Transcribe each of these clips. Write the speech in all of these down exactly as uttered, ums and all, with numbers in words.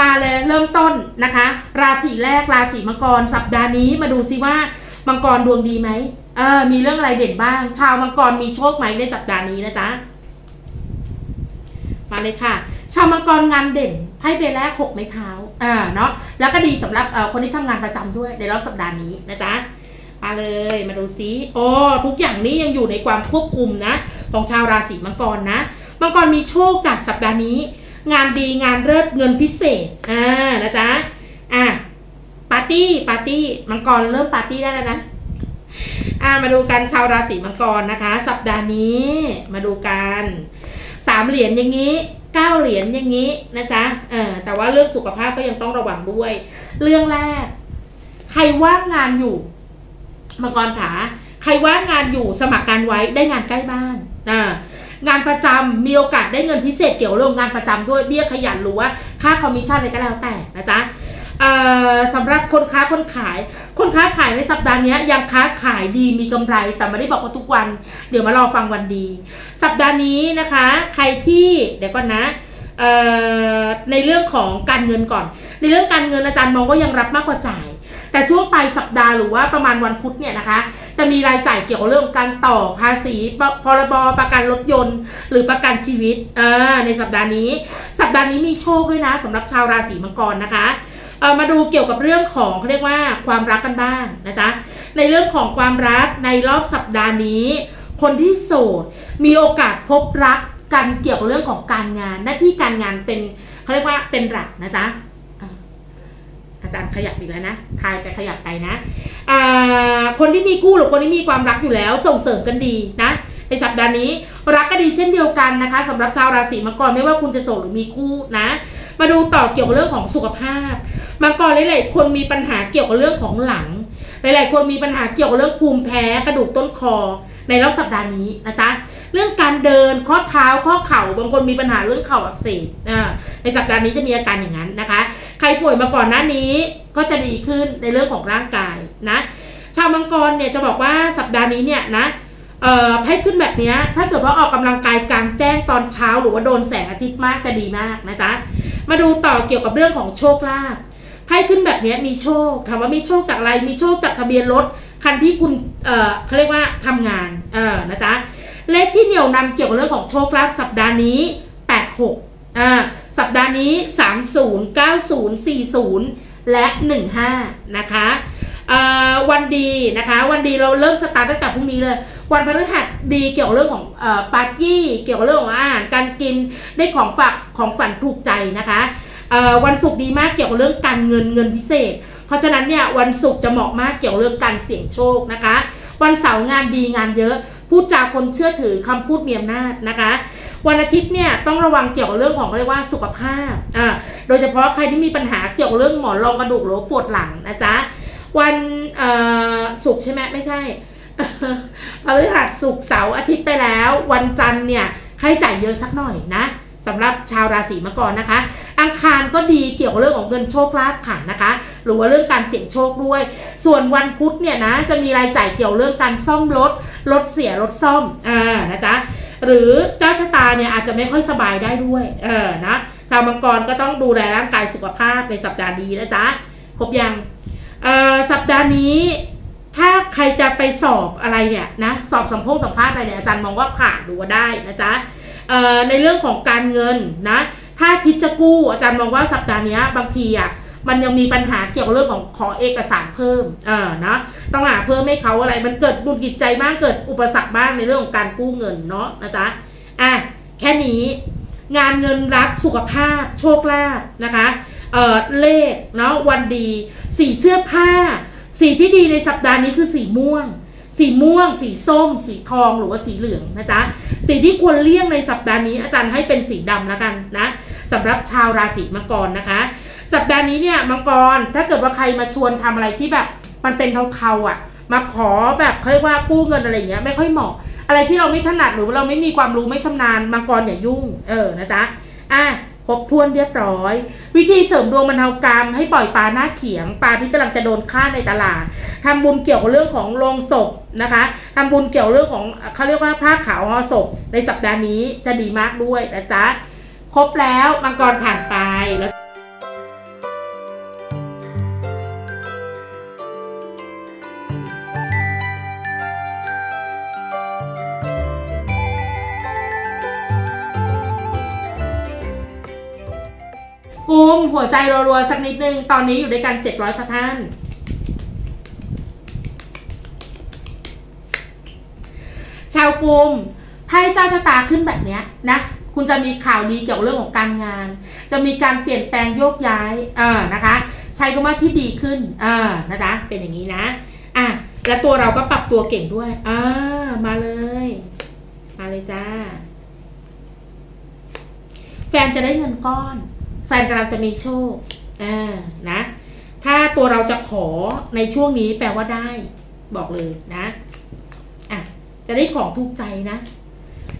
มาเลยเริ่มต้นนะคะราศีแรกราศีมังกรสัปดาห์นี้มาดูซิว่ามังกรดวงดีไหมเออมีเรื่องอะไรเด่นบ้างชาวมังกรมีโชคไหมในสัปดาห์นี้นะจ๊ะมาเลยค่ะชาวมังกรงานเด่นไพ่ใบแรกหกไม้เท้าอ่าเนาะแล้วก็ดีสำหรับคนที่ทำงานประจำด้วยในรอบสัปดาห์นี้นะจ๊ะมาเลยมาดูซิโอ้ทุกอย่างนี้ยังอยู่ในความควบคุมนะของชาวราศีมังกรนะมังกรมีโชคจากสัปดาห์นี้งานดีงานเลิศเงินพิเศษอ่านะจ๊ะอ่ะปาร์ตี้ปาร์ตี้มังกรเริ่มปาร์ตี้ได้แล้วนะอ่ามาดูกันชาวราศีมังกรนะคะสัปดาห์นี้มาดูกันสามเหรียญอย่างนี้เก้าเหรียญอย่างนี้นะจ๊ะเออแต่ว่าเรื่องสุขภาพก็ยังต้องระวังด้วยเรื่องแรกใครว่างงานอยู่มังกรขาใครว่างงานอยู่สมัครงานไว้ได้งานใกล้บ้านอ่างานประจำมีโอกาสได้เงินพิเศษเกี่ยวโรงงานประจำด้วยเบี้ยขยันหรือว่าค่าคอมมิชชั่นอะไรก็แล้วแต่นะจ๊ะสำหรับคนค้าคนขายคนค้าขายในสัปดาห์นี้ยังค้าขายดีมีกำไรแต่ไม่ได้บอกว่าทุกวันเดี๋ยวมารอฟังวันดีสัปดาห์นี้นะคะใครที่เดี๋ยวก่อนนะในเรื่องของการเงินก่อนในเรื่องการเงินอาจารย์มองว่ายังรับมากกว่าจ่ายแต่ช่วงปลายสัปดาห์หรือว่าประมาณวันพุธเนี่ยนะคะจะมีรายจ่ายเกี่ยวกับเรื่องการต่อภาษีพรบประกันรถยนต์หรือประกันชีวิตในสัปดาห์นี้สัปดาห์นี้มีโชคด้วยนะสำหรับชาวราศีมังกรนะคะเอามาดูเกี่ยวกับเรื่องของเขาเรียกว่าความรักกันบ้างนะจ๊ะในเรื่องของความรักในรอบสัปดาห์นี้คนที่โสดมีโอกาสพบรักกันเกี่ยวกับเรื่องของการงานหน้าที่การงานเป็นเขาเรียกว่าเป็นหลักนะจ๊ะอาจารย์ขยับอีกแล้วนะทายไปขยับไปนะคนที่มีคู่หรือคนที่มีความรักอยู่แล้วส่งเสริมกันดีนะในสัปดาห์นี้รักก็ดีเช่นเดียวกันนะคะสำหรับชาวราศีมังกรไม่ว่าคุณจะโสดหรือมีคู่นะมาดูต่อเกี่ยวกับเรื่องของสุขภาพมังกรหลายๆคนมีปัญหาเกี่ยวกับเรื่องของหลังหลายๆคนมีปัญหาเกี่ยวกับเรื่องภูมิแพ้กระดูกต้นคอในรอบสัปดาห์นี้นะจ๊ะเรื่องการเดินข้อเท้าข้อเข่าบางคนมีปัญหาเรื่องเข่าอักเสบในสัปดาห์นี้จะมีอาการอย่างนั้นนะคะใครป่วยมาก่อนหน้านี้ก็จะดีขึ้นในเรื่องของร่างกายนะชาวมังกรเนี่ยจะบอกว่าสัปดาห์นี้เนี่ยนะให้ขึ้นแบบนี้ถ้าเกิดว่าออกกำลังกายกลางแจ้งตอนเช้าหรือว่าโดนแสงอาทิตย์มากจะดีมากนะจ๊ะมาดูต่อเกี่ยวกับเรื่องของโชคลาภให้ขึ้นแบบนี้มีโชคถามว่ามีโชคจากอะไรมีโชคจากทะเบียนรถคันที่คุณเออเขาเรียกว่าทำงานเออนะจ๊ะเลขที่เหนี่ยวนำเกี่ยวกับเรื่องของโชคลาภสัปดาห์นี้แปดหกอ่าสัปดาห์นี้สามศูนย์ เก้าศูนย์ สี่ศูนย์ และหนึ่งห้านะคะวันดีนะคะวันดีเราเริ่มสตาร์ทตั้งแต่พรุ่งนี้เลยวันพฤหัสดีเกี่ยวกับเรื่องของปาร์ตี้เกี่ยวกับเรื่องของอาหารการกินได้ของฝากของฝันถูกใจนะคะวันศุกร์ดีมากเกี่ยวกับเรื่องการเงินเงินพิเศษเพราะฉะนั้นเนี่ยวันศุกร์จะเหมาะมากเกี่ยวกับเรื่องการเสี่ยงโชคนะคะวันเสาร์งานดีงานเยอะพูดจาคนเชื่อถือคำพูดมีอำนาจนะคะวันอาทิตย์เนี่ยต้องระวังเกี่ยวกับเรื่องของเรียกว่าสุขภาพอ่าโดยเฉพาะใครที่มีปัญหาเกี่ยวกับเรื่องหมอนรองกระดูกหรือปวดหลังนะจ๊ะวันศุกร์ใช่ไหมไม่ใช่พฤหัสศุกร์เสาร์อาทิตย์ไปแล้ววันจันทร์เนี่ยค่าใช้จ่ายเยอะสักหน่อยนะสำหรับชาวราศีมังกรนะคะอังคารก็ดีเกี่ยวกับเรื่องของเงินโชคลาภขันนะคะหรือว่าเรื่องการเสี่ยงโชคด้วยส่วนวันพุธเนี่ยนะจะมีรายจ่ายเกี่ยวเรื่องการซ่อมรถรถเสียรถซ่อมอ่านะจ๊ะหรือเจ้าชะตาเนี่ยอาจจะไม่ค่อยสบายได้ด้วยเออนะชาวมังกรก็ต้องดูแลร่างกายสุขภาพในสัปดาห์นี้นะจ๊ะครบยังเอ่อสัปดาห์นี้ถ้าใครจะไปสอบอะไรเนี่ยนะสอบสัมโภชสัมภาษณ์อะไรเนี่ยอาจารย์มองว่าผ่านดูว่าได้นะจ๊ะในเรื่องของการเงินนะถ้าคิดจะกู้อาจารย์มองว่าสัปดาห์นี้บางทีอ่ะมันยังมีปัญหาเกี่ยวกับเรื่องของขอเอกสารเพิ่มเออนะต้องหาเพิ่มให้เขาอะไรมันเกิดบุญกิจใจบ้างเกิดอุปสรรคบ้างในเรื่องของการกู้เงินเนาะนะจ๊ะอ่ะแค่นี้งานเงินรักสุขภาพโชคลาภนะคะเออเลขเนาะวันดีสีเสื้อผ้าสีที่ดีในสัปดาห์นี้คือสีม่วงสีม่วงสีส้มสีทองหรือว่าสีเหลืองนะจ๊ะสีที่ควรเลี่ยงในสัปดาห์นี้อาจารย์ให้เป็นสีดำแล้วกันนะสำหรับชาวราศีมังกรนะคะสัปดาห์นี้เนี่ยมังกรถ้าเกิดว่าใครมาชวนทำอะไรที่แบบมันเป็นเทาๆอ่ะมาขอแบบเขาเรียกว่ากู้เงินอะไรเงี้ยไม่ค่อยเหมาะอะไรที่เราไม่ถนัดหรือเราไม่มีความรู้ไม่ชำนาญมังกรอย่ายุ่งเออนะจ๊ะอ่ะครบถ้วนเรียบร้อยวิธีเสริมดวงบรรเทากรรมให้ปล่อยปลาหน้าเขียงปลาที่กำลังจะโดนฆ่าในตลาดทำบุญเกี่ยวกับเรื่องของโลงศพนะคะทำบุญเกี่ยวเรื่องของเขาเรียกว่าผ้าขาวห่อศพในสัปดาห์นี้จะดีมากด้วยนะจ๊ะครบแล้วมังกรผ่านไปแล้ว ภูมิหัวใจรัวๆสักนิดนึงตอนนี้อยู่ด้วยกันเจ็ดร้อยค่ะท่านชาวภูมิไพ่เจ้าชะตาขึ้นแบบเนี้ยนะคุณจะมีข่าวดีเกี่ยวกับเรื่องของการงานจะมีการเปลี่ยนแปลงโยกย้ายเออนะคะใช้คำว่าที่ดีขึ้นเออนะจ๊ะเป็นอย่างนี้นะอ่ะและตัวเราก็ปรับตัวเก่งด้วยอ่ามาเลยมาเลยจ้าแฟนจะได้เงินก้อนแฟนกำลังจะมีโชคเออนะถ้าตัวเราจะขอในช่วงนี้แปลว่าได้บอกเลยนะอ่ะจะได้ของถูกใจนะ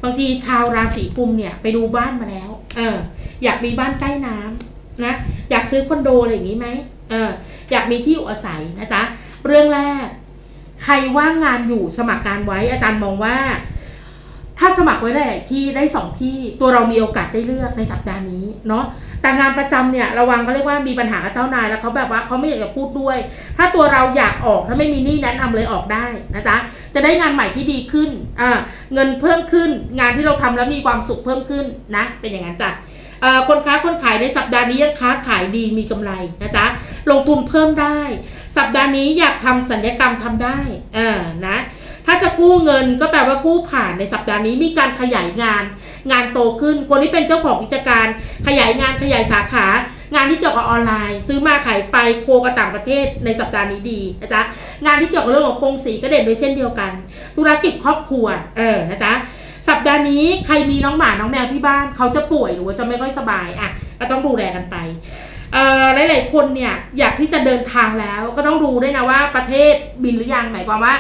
บางทีชาวราศีกุมเนี่ยไปดูบ้านมาแล้วเอออยากมีบ้านใกล้น้ำนะอยากซื้อคอนโดอะไรอย่างนี้ไหมเอออยากมีที่อยู่อาศัยนะจ๊ะเรื่องแรกใครว่างงานอยู่สมัครงานไว้อาจารย์มองว่าถ้าสมัครไว้ได้หลายที่ได้สองที่ตัวเรามีโอกาสได้เลือกในสัปดาห์นี้เนาะแต่งานประจำเนี่ยระวังก็เรียกว่ามีปัญหากับเจ้านายแล้วเขาแบบว่าเขาไม่อยากจะพูดด้วยถ้าตัวเราอยากออกถ้าไม่มีนี่นั้นเอาเลยออกได้นะจ๊ะจะได้งานใหม่ที่ดีขึ้นอ่าเงินเพิ่มขึ้นงานที่เราทำแล้วมีความสุขเพิ่มขึ้นนะเป็นอย่างนั้นจ้ะคนค้าคนขายในสัปดาห์นี้ค้าขายดีมีกำไรนะจ๊ะลงทุนเพิ่มได้สัปดาห์นี้อยากทำสัญญกรรมทำได้เออนะถ้าจะกู้เงินก็แปลว่ากู้ผ่านในสัปดาห์นี้มีการขยายงานงานโตขึ้นคนที่เป็นเจ้าของกิจการขยายงานขยายสาขางานที่เกี่ยวกับออนไลน์ซื้อมาขายไปโคกับต่างประเทศในสัปดาห์นี้ดีนะจ๊ะงานที่เกี่ยวกับเรื่องของโครงสีก็เด่นด้วยเช่นเดียวกันธุรกิจครอบครัวเออนะจ๊ะสัปดาห์นี้ใครมีน้องหมาน้องแมวที่บ้านเขาจะป่วยหรือว่าจะไม่ค่อยสบายอ่ะก็ต้องดูแลกันไปหลายๆคนเนี่ยอยากที่จะเดินทางแล้วก็ต้องดูด้วยนะว่าประเทศบินหรือยังหมายความว่า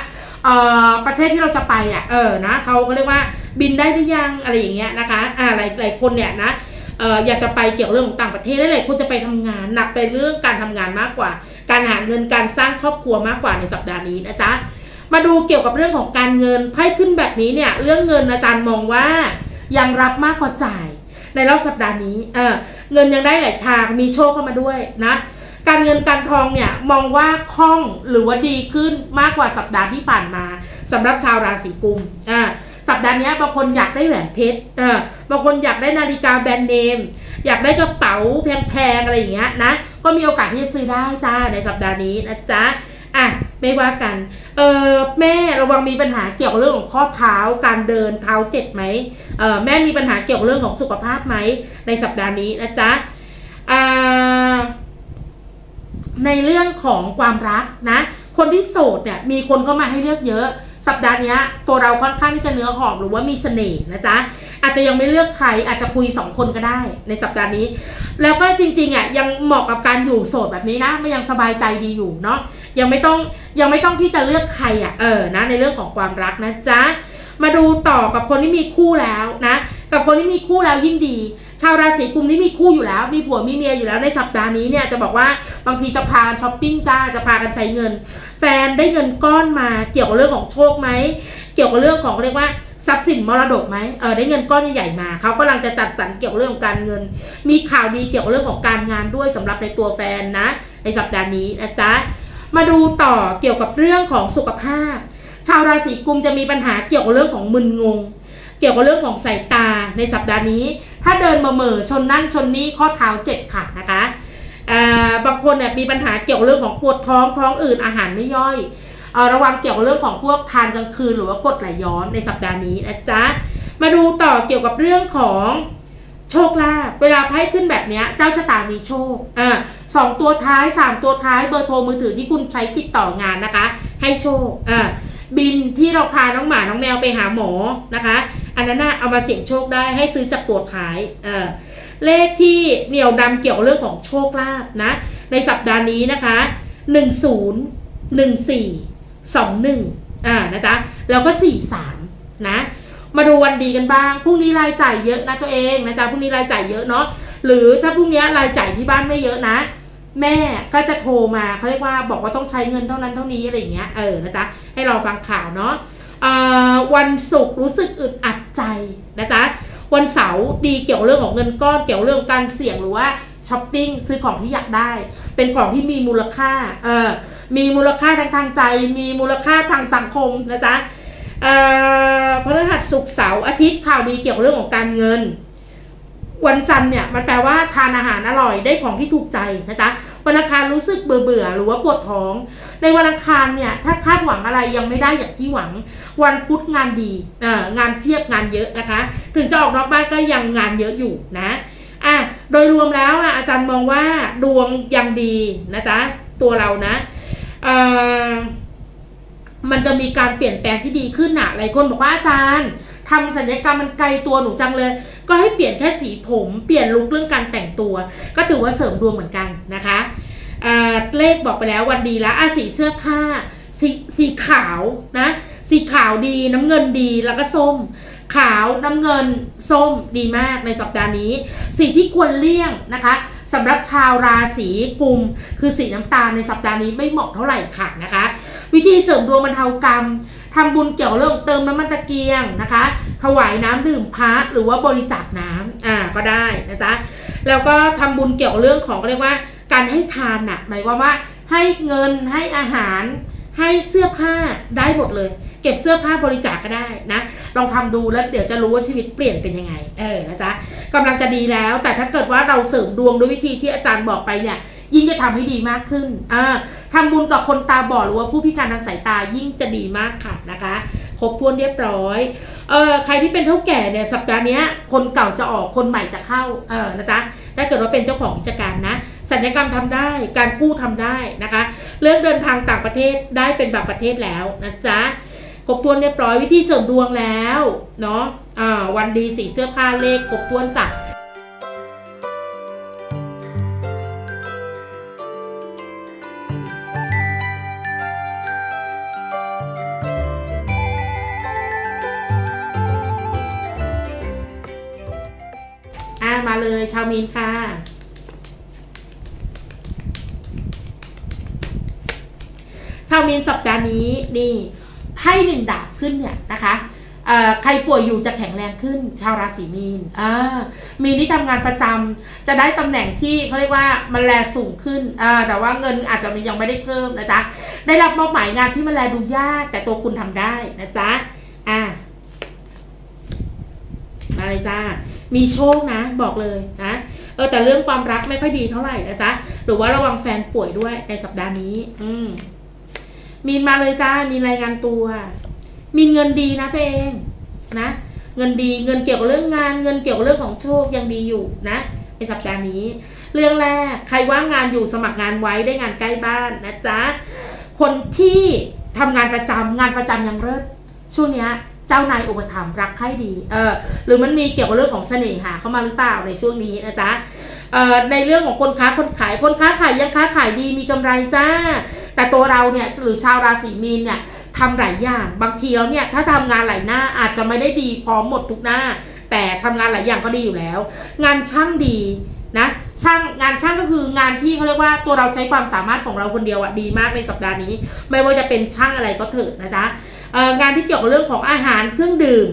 ประเทศที่เราจะไปอ่ะเออนะเขาก็เรียกว่าบินได้หรือยังอะไรอย่างเงี้ยนะคะอ่าหลายหลายคนเนี่ยนะเอออยากจะไปเกี่ยวเรื่องของต่างประเทศหลายคนจะไปทำงานหนักไปเรื่องการทำงานมากกว่าการหาเงินการสร้างครอบครัวมากกว่าในสัปดาห์นี้นะจ๊ะมาดูเกี่ยวกับเรื่องของการเงินไพ่ขึ้นแบบนี้เนี่ยเรื่องเงินอาจารย์มองว่ายังรับมากกว่าจ่ายในรอบสัปดาห์นี้เออเงินยังได้หลายทางมีโชคเข้ามาด้วยนะการเงินการทองเนี่ยมองว่าคล่องหรือว่าดีขึ้นมากกว่าสัปดาห์ที่ผ่านมาสำหรับชาวราศีกุมอ่าสัปดาห์นี้บางคนอยากได้แหวนเพชรอ่าบางคนอยากได้นาฬิกาแบรนด์เนมอยากได้กระเป๋าแพงๆอะไรอย่างเงี้ยนะก็มีโอกาสที่จะซื้อได้จ้าในสัปดาห์นี้นะจ๊ะอ่ะไม่ว่ากันเออแม่ระวังมีปัญหาเกี่ยวกับเรื่องของข้อเท้าการเดินเท้าเจ็บไหมเออแม่มีปัญหาเกี่ยวกับเรื่องของสุขภาพไหมในสัปดาห์นี้นะจ๊ะอ่าในเรื่องของความรักนะคนที่โสดเนี่ยมีคนเข้ามาให้เลือกเยอะสัปดาห์นี้ตัวเราค่อนข้างที่จะเนื้อหอมหรือว่ามีเสน่ห์นะจ๊ะอาจจะยังไม่เลือกใครอาจจะคุยสองคนก็ได้ในสัปดาห์นี้แล้วก็จริงๆอ่ะยังเหมาะกับการอยู่โสดแบบนี้นะมันยังสบายใจดีอยู่เนาะยังไม่ต้องยังไม่ต้องที่จะเลือกใครอ่ะเออนะในเรื่องของความรักนะจ๊ะมาดูต่อกับคนที่มีคู่แล้วนะกับคนที่มีคู่แล้วยิ่งดีชาวราศีกุมที่มีคู่อยู่แล้วมีผัวมีเมียอยู่แล้วในสัปดาห์นี้เนี่ยจะบอกว่าบางทีจะพาช้อปปิ้งจ้าจะพากันใช้เงินแฟนได้เงินก้อนมาเกี่ยวกับเรื่องของโชคไหมเกี่ยวกับเรื่องของเรียกว่าทรัพย์สินมรดกไหมเออได้เงินก้อนใหญ่มาเขากำลังจะจัดสรรเกี่ยวกับเรื่องของการเงินมีข่าวดีเกี่ยวกับเรื่องของการงานด้วยสำหรับในตัวแฟนนะในสัปดาห์นี้นะจ๊ะมาดูต่อเกี่ยวกับเรื่องของสุขภาพชาวราศีกุมจะมีปัญหาเกี่ยวกับเรื่องของมึนงงเกี่ยวกับเรื่องของสายตาในสัปดาห์นี้ถ้าเดินมาเหม่อชนนั่นชนนี้ข้อเท้าเจ็บค่ะนะคะบางคนเนี่ยมีปัญหาเกี่ยวกับเรื่องของปวดท้องท้องอืดอาหารไม่ย่อยระวังเกี่ยวกับเรื่องของพวกทานกลางคืนหรือว่ากรดไหลย้อนในสัปดาห์นี้นะจ๊ะมาดูต่อเกี่ยวกับเรื่องของโชคลาภเวลาไพ่ขึ้นแบบนี้เจ้าชะตามีโชคอ่าสองตัวท้ายสามตัวท้ายเบอร์โทรมือถือที่คุณใช้ติดต่องานนะคะให้โชคอ่าบินที่เราพาน้องหมาน้องแมวไปหาหมอนะคะอันนั้นน่ะเอามาเสี่ยงโชคได้ให้ซื้อจากตัวท้ายเออเลขที่เหนี่ยวดำเกี่ยวกับเรื่องของโชคลาภนะในสัปดาห์นี้นะคะหนึ่ง ศูนย์ หนึ่ง สี่ สอง หนึ่งอ่านะจ๊ะแล้วก็สี่ สามนะมาดูวันดีกันบ้างพรุ่งนี้รายจ่ายเยอะนะตัวเองนะจ๊ะพรุ่งนี้รายจ่ายเยอะเนาะหรือถ้าพรุ่งนี้รายจ่ายที่บ้านไม่เยอะนะแม่ก็จะโทรมาเขาเรียกว่าบอกว่าต้องใช้เงินเท่านั้นเท่านี้อะไรอย่างเงี้ยเออนะจ๊ะให้เราฟังข่าวเนาะวันศุกร์รู้สึกอึดอัดใจนะจ๊ะวันเสาร์ดีเกี่ยวเรื่องของเงินก้อนเกี่ยวเรื่องการเสี่ยงหรือว่าช้อปปิ้งซื้อของที่อยากได้เป็นของที่มีมูลค่าเออมีมูลค่าทางทางใจมีมูลค่าทางสังคมนะจ๊ะพฤหัสศุกร์เสาร์อาทิตย์ข่าวดีเกี่ยวเรื่องของการเงิน วันจันทร์เนี่ยมันแปลว่าทานอาหารอร่อยได้ของที่ถูกใจนะจ๊ะวันอังคารรู้สึกเบื่อเบื่อหรือว่าปวดท้องในวันอังคารเนี่ยถ้าคาดหวังอะไรยังไม่ได้อย่างที่หวังวันพุธงานดีเอ่องานเทียบงานเยอะนะคะถึงจะออกนอกบ้านก็ยังงานเยอะอยู่นะอ่ะโดยรวมแล้วอ่ะอาจารย์มองว่าดวงยังดีนะจ๊ะตัวเรานะเอ่อมันจะมีการเปลี่ยนแปลงที่ดีขึ้นอ่ะหลายคนบอกว่าอาจารย์ทำศัลยกรรมมันไกลตัวหนูจังเลยก็ให้เปลี่ยนแค่สีผมเปลี่ยนลุคเรื่องการแต่งตัวก็ถือว่าเสริมดวงเหมือนกันนะคะเลขบอกไปแล้ววันดีแล้วสีเสื้อผ้าสีสีขาวนะสีขาวดีน้ำเงินดีแล้วก็ส้มขาวน้ำเงินส้มดีมากในสัปดาห์นี้สีที่ควรเลี่ยงนะคะสำหรับชาวราศีกุมคือสีน้ำตาลในสัปดาห์นี้ไม่เหมาะเท่าไหร่ค่ะนะคะวิธีเสริมดวงบรรเทากรรมทำบุญเกี่ยวเรื่องเติมน้ำมันตะเกียงนะคะถวายน้ำดื่มพระหรือว่าบริจาคน้ำอ่าก็ได้นะจ๊ะแล้วก็ทำบุญเกี่ยวเรื่องของเรียกว่าการให้ทานน่ะหมายความว่าให้เงินให้อาหารให้เสื้อผ้าได้หมดเลยเก็บเสื้อผ้าบริจาค ก, ก็ได้นะลองทำดูแล้วเดี๋ยวจะรู้ว่าชีวิตเปลี่ยนเป็นยังไงเออนะจ๊ะกำลังจะดีแล้วแต่ถ้าเกิดว่าเราเสริมดวงด้วยวิธีที่อาจารย์บอกไปเนี่ยยิ่งจะทำให้ดีมากขึ้นอ่าทำบุญกับคนตาบอดหรือว่าผู้พิการทางสายตายิ่งจะดีมากค่ะนะคะครบถ้วนเรียบร้อยเออใครที่เป็นเฒ่าแก่เนี่ยสัปดาห์นี้คนเก่าจะออกคนใหม่จะเข้าเออนะจ๊ะถ้าเกิดว่าเป็นเจ้าของกิจการนะศัลยกรรมทำได้การกู้ทำได้นะคะเรื่องเดินทางต่างประเทศได้เป็นแบบประเทศแล้วนะจ๊ะครบถ้วนเรียบร้อยวิธีเสริมดวงแล้วเนาะอ่าวันดีสีเสื้อผ้าเลขครบถ้วนจ้ะมาเลยชาวมีนค่ะชาวมีนสัปดาห์นี้นี่ไพ่หนึ่งดาบขึ้นเนี่ยนะคะใครป่วยอยู่จะแข็งแรงขึ้นชาวราศีมีนมีนที่ทำงานประจำจะได้ตำแหน่งที่เขาเรียกว่ามันแลสูงขึ้นแต่ว่าเงินอาจจะยังไม่ได้เพิ่มนะจ๊ะได้รับมอบหมายงานที่มันแลดูยากแต่ตัวคุณทำได้นะจ๊ะอ่ะมาเลยจ้ามีโชคนะบอกเลยนะเออแต่เรื่องความรักไม่ค่อยดีเท่าไหร่นะจ๊ะหรือว่าระวังแฟนป่วยด้วยในสัปดาห์นี้อืมมีนมาเลยจ้ามีรายงานตัวมีเงินดีนะตัวเองนะเงินดีเงินเกี่ยวกับเรื่องงานเงินเกี่ยวกับเรื่องของโชคยังดีอยู่นะในสัปดาห์นี้เรื่องแรกใครว่างงานอยู่สมัครงานไว้ได้งานใกล้บ้านนะจ๊ะคนที่ทำงานประจำงานประจำยังเลิศช่วงเนี้ยเจ้านายอุปถัมภ์รักใคร่ดีเออหรือมันมีเกี่ยวกับเรื่องของเสน่หาเข้ามาหรือเปล่าในช่วงนี้นะจ๊ะเอ่อในเรื่องของคนค้าคนขายคนค้าขายยังค้าขายดีมีกำไรจ้าแต่ตัวเราเนี่ยหรือชาวราศีมีนเนี่ยทำหลายอย่างบางทีแล้วเนี่ยถ้าทำงานหลายหน้าอาจจะไม่ได้ดีพร้อมหมดทุกหน้าแต่ทำงานหลายอย่างก็ดีอยู่แล้วงานช่างดีนะช่างงานช่างก็คืองานที่เขาเรียกว่าตัวเราใช้ความสามารถของเราคนเดียวอะดีมากในสัปดาห์นี้ไม่ว่าจะเป็นช่างอะไรก็เถอะนะจ๊ะงานที่เกี่ยวกับเรื่องของอาหารเครื่องดื่ม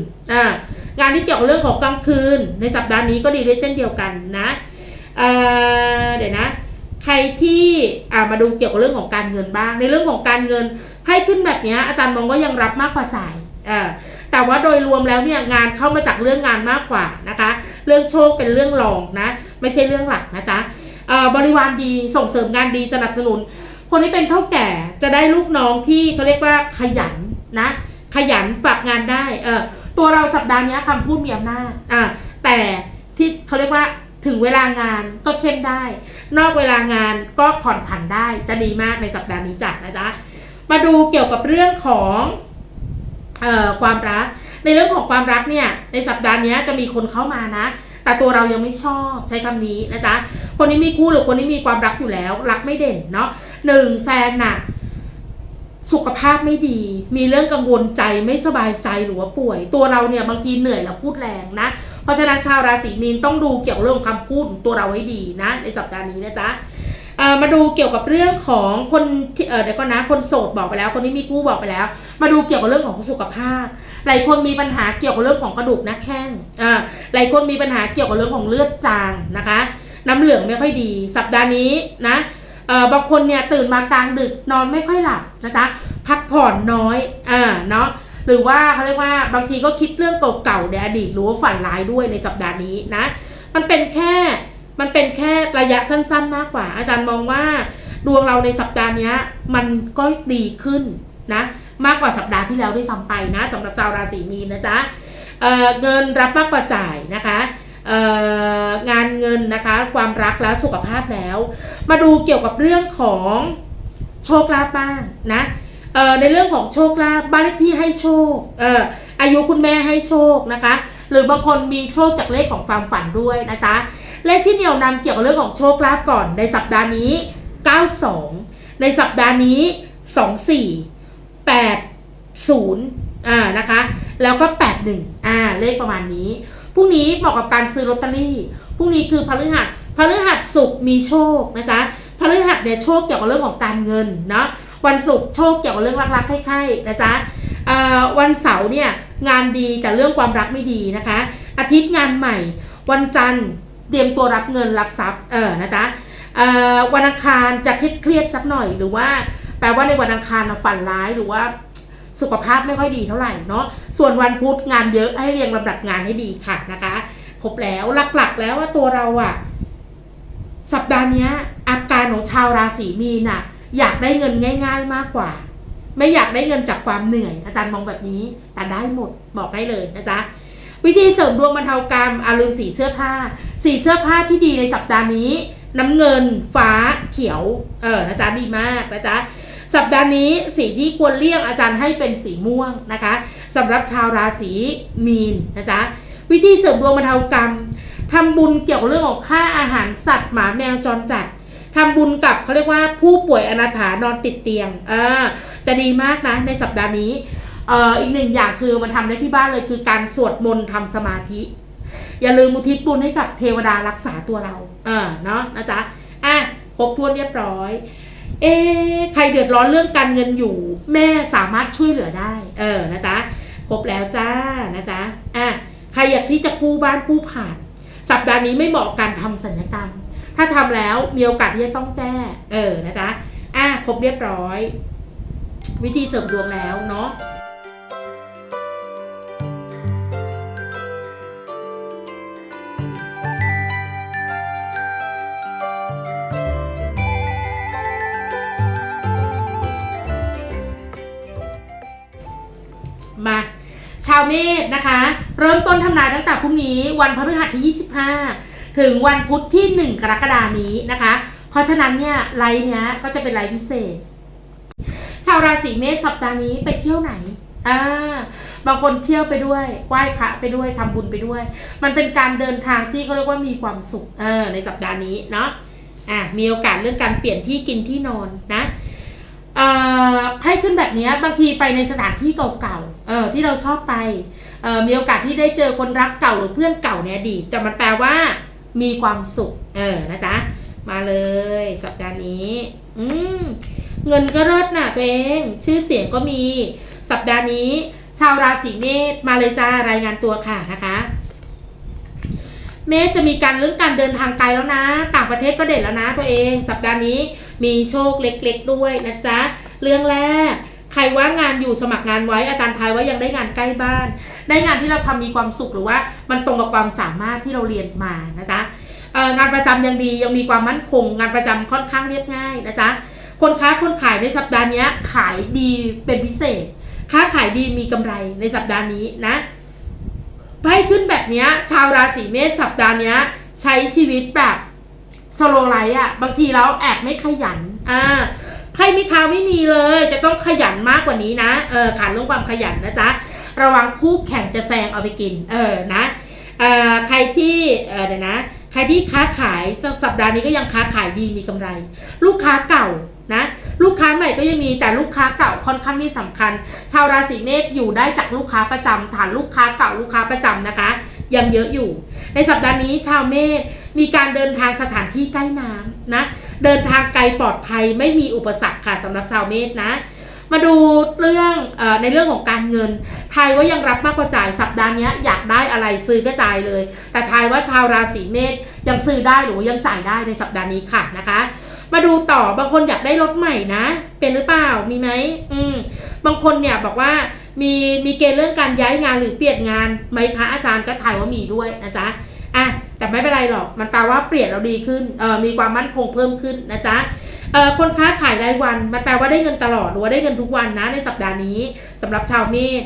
งานที่เกี่ยวกับเรื่องของกลางคืนในสัปดาห์นี้ก็ดีด้วยเช่นเดียวกันนะเดี๋ยวนะใครที่มาดูเกี่ยวกับเรื่องของการเงินบ้างในเรื่องของการเงินให้ขึ้นแบบนี้อาจารย์มองว่ายังรับมากกว่าจ่ายแต่ว่าโดยรวมแล้วเนี่ยงานเข้ามาจากเรื่องงานมากกว่านะคะเรื่องโชคเป็นเรื่องรองนะไม่ใช่เรื่องหลักนะจ๊ะบริวารดีส่งเสริมงานดีสนับสนุนคนที่เป็นเฒ่าแก่จะได้ลูกน้องที่เขาเรียกว่าขยันนะขยันฝากงานได้เออตัวเราสัปดาห์นี้คำพูดมีอำนาจอ่าแต่ที่เขาเรียกว่าถึงเวลางานก็เข้มได้นอกเวลางานก็ผ่อนผันได้จะดีมากในสัปดาห์นี้จัดนะจ๊ะมาดูเกี่ยวกับเรื่องของเอ่อความรักในเรื่องของความรักเนี่ยในสัปดาห์นี้จะมีคนเข้ามานะแต่ตัวเรายังไม่ชอบใช้คำนี้นะจ๊ะคนที่มีคู่หรือคนที่มีความรักอยู่แล้วรักไม่เด่นเนาะหนึ่งแฟนน่ะสุขภาพไม่ดีมีเรื่องกังวลใจไม่สบายใจหรือว่าป่วยตัวเราเนี่ยบางทีเหนื่อยแล้วพูดแรงนะเพราะฉะนั้นชาวราศีมีนต้องดูเกี่ยวกับเรื่องคำพูดตัวเราให้ดีนะในสัปดาห์นี้นะจ๊ะมาดูเกี่ยวกับเรื่องของคนเดี๋ยวก็นะคนโสดบอกไปแล้วคนที่มีคู่บอกไปแล้วมาดูเกี่ยวกับเรื่องของสุขภาพหลายคนมีปัญหาเกี่ยวกับเรื่องของกระดูกนะแข้งหลายคนมีปัญหาเกี่ยวกับเรื่องของเลือดจางนะคะน้ำเหลืองไม่ค่อยดีสัปดาห์นี้นะบางคนเนี่ยตื่นมากลางดึกนอนไม่ค่อยหลับนะจ๊ะพักผ่อนน้อยอ่าเนาะหรือว่าเขาเรียกว่าบางทีก็คิดเรื่องเก่าๆในอดีตหรือว่าฝันร้ายด้วยในสัปดาห์นี้นะ มันเป็นแค่มันเป็นแค่ระยะสั้นๆมากกว่าอาจารย์มองว่าดวงเราในสัปดาห์นี้มันก็ดีขึ้นนะมากกว่าสัปดาห์ที่แล้วด้วยซ้ำไปนะสำหรับชาวราศีมีนนะจ๊ะ เอ่อ เงินรับมากกว่าจ่ายนะคะงานเงินนะคะความรักและสุขภาพแล้วมาดูเกี่ยวกับเรื่องของโชคลาภบ้างนะในเรื่องของโชคลาภบ้านเลขที่ให้โชค อ, อายุคุณแม่ให้โชคนะคะหรือบางคนมีโชคจากเลขของความฝันด้วยนะจ๊ะเลขที่เหนี่ยวนำเกี่ยวกับเรื่องของโชคลาภก่อนในสัปดาห์นี้เก้าสิบสองในสัปดาห์นี้สองสี่ แปดศูนย์อ่านะคะแล้วก็แปดหนึ่งอ่าเลขประมาณนี้พรุ่งนี้เหมาะกับการซื้อลอตเตอรี่พรุ่งนี้คือพฤหัสพฤหัสศุกร์มีโชคนะจ๊ะพฤหัสเนี่ยโชคเกี่ยวกับเรื่องของการเงินเนาะวันศุกร์โชคเกี่ยวกับเรื่องรักๆใคร่ๆนะจ๊ะวันเสาร์เนี่ยงานดีแต่เรื่องความรักไม่ดีนะคะอาทิตย์งานใหม่วันจันทร์เตรียมตัวรับเงินรับทรัพย์เออนะจ๊ะวันอังคารจะเครียดสักหน่อยหรือว่าแปลว่าในวันอังคารเราฝันร้ายหรือว่าสุขภาพไม่ค่อยดีเท่าไหร่เนาะส่วนวันพุธงานเยอะให้เรียงลำดับงานให้ดีค่ะนะคะครบแล้วหลักๆแล้วว่าตัวเราอะสัปดาห์นี้อาการของชาวราศีมีนน่ะอยากได้เงินง่ายๆมากกว่าไม่อยากได้เงินจากความเหนื่อยอาจารย์มองแบบนี้แต่ได้หมดบอกได้เลยนะจ๊ะวิธีเสริมดวงบรรเทากรรมอารมณ์สีเสื้อผ้าสีเสื้อผ้าที่ดีในสัปดาห์นี้น้ำเงินฟ้าเขียวเออนะจ๊ะดีมากนะจ๊ะสัปดาห์นี้สีที่ควรเลี่ยงอาจารย์ให้เป็นสีม่วงนะคะสำหรับชาวราศีมีนนะจ๊ะวิธีเสริมดวงบรรเทากรรมทำบุญเกี่ยวกับเรื่องของค่าอาหารสัตว์หมาแมวจรจัดทำบุญกับเขาเรียกว่าผู้ป่วยอนาถานอนติดเตียงเออจะดีมากนะในสัปดาห์นี้เอ่ออีกหนึ่งอย่างคือมันทำได้ที่บ้านเลยคือการสวดมนต์ทำสมาธิอย่าลืมอุทิศบุญให้กับเทวดารักษาตัวเราเออเนาะนะจ๊ะอ่ะครบถ้วนเรียบร้อยเอใครเดือดร้อนเรื่องการเงินอยู่แม่สามารถช่วยเหลือได้เออนะจ๊ะครบแล้วจ้านะจ๊ะอ่ะใครอยากที่จะกู้บ้านกู้ผ่านสัปดาห์นี้ไม่เหมาะการทำสัญญกรรมถ้าทำแล้วมีโอกาสที่จะต้องแก้เออนะจ๊ะอ่ะครบเรียบร้อยวิธีเสริมดวงแล้วเนาะมาชาวเมษนะคะเริ่มต้นทำนายตั้งแต่พรุ่งนี้วันพฤหัสที่ยี่สิบห้าถึงวันพุธที่หนึ่งกรกฎาคมนี้นะคะเพราะฉะนั้นเนี่ยไลฟ์เนี้ยก็จะเป็นไลฟ์พิเศษชาวราศีเมษสัปดาห์นี้ไปเที่ยวไหนอ่าบางคนเที่ยวไปด้วยไหว้พระไปด้วยทำบุญไปด้วยมันเป็นการเดินทางที่เขาเรียกว่ามีความสุขเออในสัปดาห์นี้เนาะอ่ะมีโอกาสเรื่องการเปลี่ยนที่กินที่นอนนะเอ่อไพ่ขึ้นแบบนี้บางทีไปในสถานที่เก่าๆเออที่เราชอบไปเออมีโอกาสที่ได้เจอคนรักเก่าหรือเพื่อนเก่าในอดีตแต่มันแปลว่ามีความสุขเออนะจ๊ะมาเลยสัปดาห์นี้อืมเงินก็เลิศนะตัวเองชื่อเสียงก็มีสัปดาห์นี้ชาวราศีเมษมาเลยจ้ารายงานตัวค่ะนะคะเมษจะมีการเรื่องการเดินทางไกลแล้วนะต่างประเทศก็เด่นแล้วนะตัวเองสัปดาห์นี้มีโชคเล็กๆด้วยนะจ๊ะเรื่องแรกใครว่างงานอยู่สมัครงานไว้อาจารย์ทายว่ายังได้งานใกล้บ้านได้งานที่เราทำมีความสุขหรือว่ามันตรงกับความสามารถที่เราเรียนมานะจ๊ะงานประจำยังดียังมีความมั่นคงงานประจำค่อนข้างเรียบง่ายนะจ๊ะคนค้าคนขายในสัปดาห์นี้ขายดีเป็นพิเศษค้าขายดีมีกำไรในสัปดาห์นี้นะไพ่ขึ้นแบบนี้ชาวราศีเมษสัปดาห์นี้ใช้ชีวิตแบบสโลไลฟ์อ่ะบางทีแล้วแอบไม่ขยันอ่าไพ่มิทาไม่มีเลยจะต้องขยันมากกว่านี้นะเออขาดเรื่องความขยันนะจ๊ะระวังคู่แข่งจะแซงเอาไปกินเออนะเอ่อใครที่เออเดี๋ยวนะใครที่ค้าขายสัปดาห์นี้ก็ยังค้าขายดีมีกำไรลูกค้าเก่านะลูกค้าใหม่ก็ยังมีแต่ลูกค้าเก่าค่อนข้างที่สำคัญชาวราศีเมษอยู่ได้จากลูกค้าประจำฐานลูกค้าเก่าลูกค้าประจำนะคะยังเยอะอยู่ในสัปดาห์นี้ชาวเมษมีการเดินทางสถานที่ใกล้น้ำนะเดินทางไกลปลอดภัยไม่มีอุปสรรคค่ะสำหรับชาวเมษนะมาดูเรื่องเอ่อในเรื่องของการเงินทายว่ายังรับมากกว่าจ่ายสัปดาห์นี้อยากได้อะไรซื้อก็จ่ายเลยแต่ทายว่าชาวราศีเมษยังซื้อได้หรือยังจ่ายได้ในสัปดาห์นี้ค่ะนะคะมาดูต่อบางคนอยากได้รถใหม่นะเป็นหรือเปล่ามีไหมอืมบางคนเนี่ยบอกว่ามีมีเกณฑ์เรื่องการย้ายงานหรือเปลี่ยนงานไหมคะอาจารย์ก็ถ่ายว่ามีด้วยนะจ๊ะอ่ะ แต่ไม่เป็นไรหรอกมันแปลว่าเปลี่ยนเราดีขึ้นเออมีความมั่นคงเพิ่มขึ้นนะจ๊ะเออคนค้าขายรายวันมันแปลว่าได้เงินตลอดหรือว่าได้เงินทุกวันนะในสัปดาห์นี้สำหรับชาวเมษ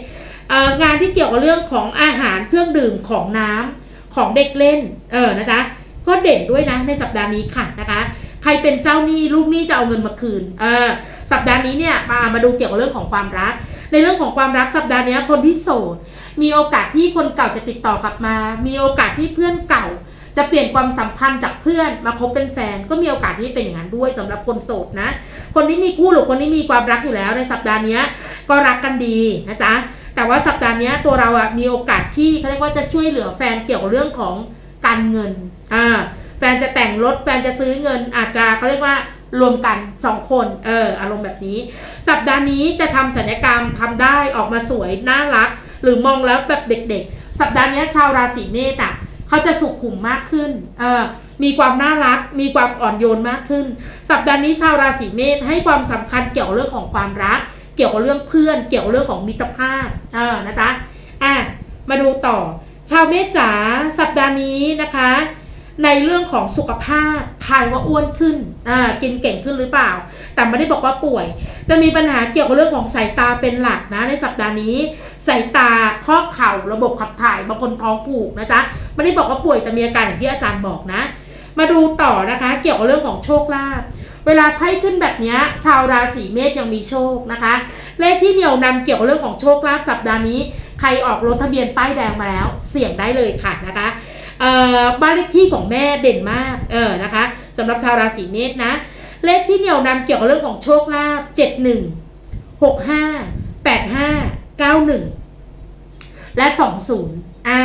งานที่เกี่ยวกับเรื่องของอาหารเครื่องดื่มของน้ำของเด็กเล่นเออนะจ๊ะก็เด่นด้วยนะในสัปดาห์นี้ค่ะนะคะใครเป็นเจ้าหนี้ลูกหนี้จะเอาเงินมาคืนเออสัปดาห์นี้เนี่ยมามาดูเกี่ยวกับเรื่องของความรักในเรื่องของความรักสัปดาห์นี้คนที่โสดมีโอกาสที่คนเก่าจะติดต่อกลับมามีโอกาสที่เพื่อนเก่าจะเปลี่ยนความสัมพันธ์จากเพื่อนมาคบเป็นแฟนก็มีโอกาสที่เป็นอย่างนั้นด้วยสำหรับคนโสดนะคนที่มีคู่หรือคนที่มีความรักอยู่แล้วในสัปดาห์นี้ก็รักกันดีนะจ๊ะแต่ว่าสัปดาห์นี้ตัวเราอะมีโอกาสที่เขาเรียกว่าจะช่วยเหลือแฟนเกี่ยวกับเรื่องของการเงินอ่าแฟนจะแต่งรถแฟนจะซื้อเงินอาจจะเขาเรียกว่ารวมกันสองคนเอออารมณ์แบบนี้สัปดาห์นี้จะทำศัลยกรรมทำได้ออกมาสวยน่ารักหรือมองแล้วแบบเด็กๆสัปดาห์นี้ชาวราศีเมษอะเขาจะสุขุมมากขึ้นเออมีความน่ารักมีความอ่อนโยนมากขึ้นสัปดาห์นี้ชาวราศีเมษให้ความสำคัญเกี่ยวกับเรื่องของความรักเกี่ยวกับเรื่องเพื่อนเกี่ยวกับเรื่องของมิตรภาพเออนะจ๊ะอ่ะมาดูต่อชาวเมษจ๋าสัปดาห์นี้นะคะในเรื่องของสุขภาพใครว่าอ้วนขึ้นอ่ากินเก่งขึ้นหรือเปล่าแต่ไม่ได้บอกว่าป่วยจะมีปัญหาเกี่ยวกับเรื่องของสายตาเป็นหลักนะในสัปดาห์นี้สายตาข้อเข่าระบบขับถ่ายบางคนท้องผูกนะจ๊ะไม่ได้บอกว่าป่วยแต่มีอาการอย่างที่อาจารย์บอกนะมาดูต่อนะคะเกี่ยวกับเรื่องของโชคลาภเวลาไพ่ขึ้นแบบนี้ชาวราศีเมษยังมีโชคนะคะเลขที่เหนี่ยวนำเกี่ยวกับเรื่องของโชคลาภสัปดาห์นี้ใครออกรถทะเบียนป้ายแดงมาแล้วเสี่ยงได้เลยค่ะนะคะบ้านเลขที่ของแม่เด่นมากเออนะคะสำหรับชาวราศีเมษนะเลขที่เหนี่ยวนำเกี่ยวกับเรื่องของโชคลาภเจ็ดหนึ่งหกห้าแปดห้าเก้าหนึ่งและสองศูนย์อ่า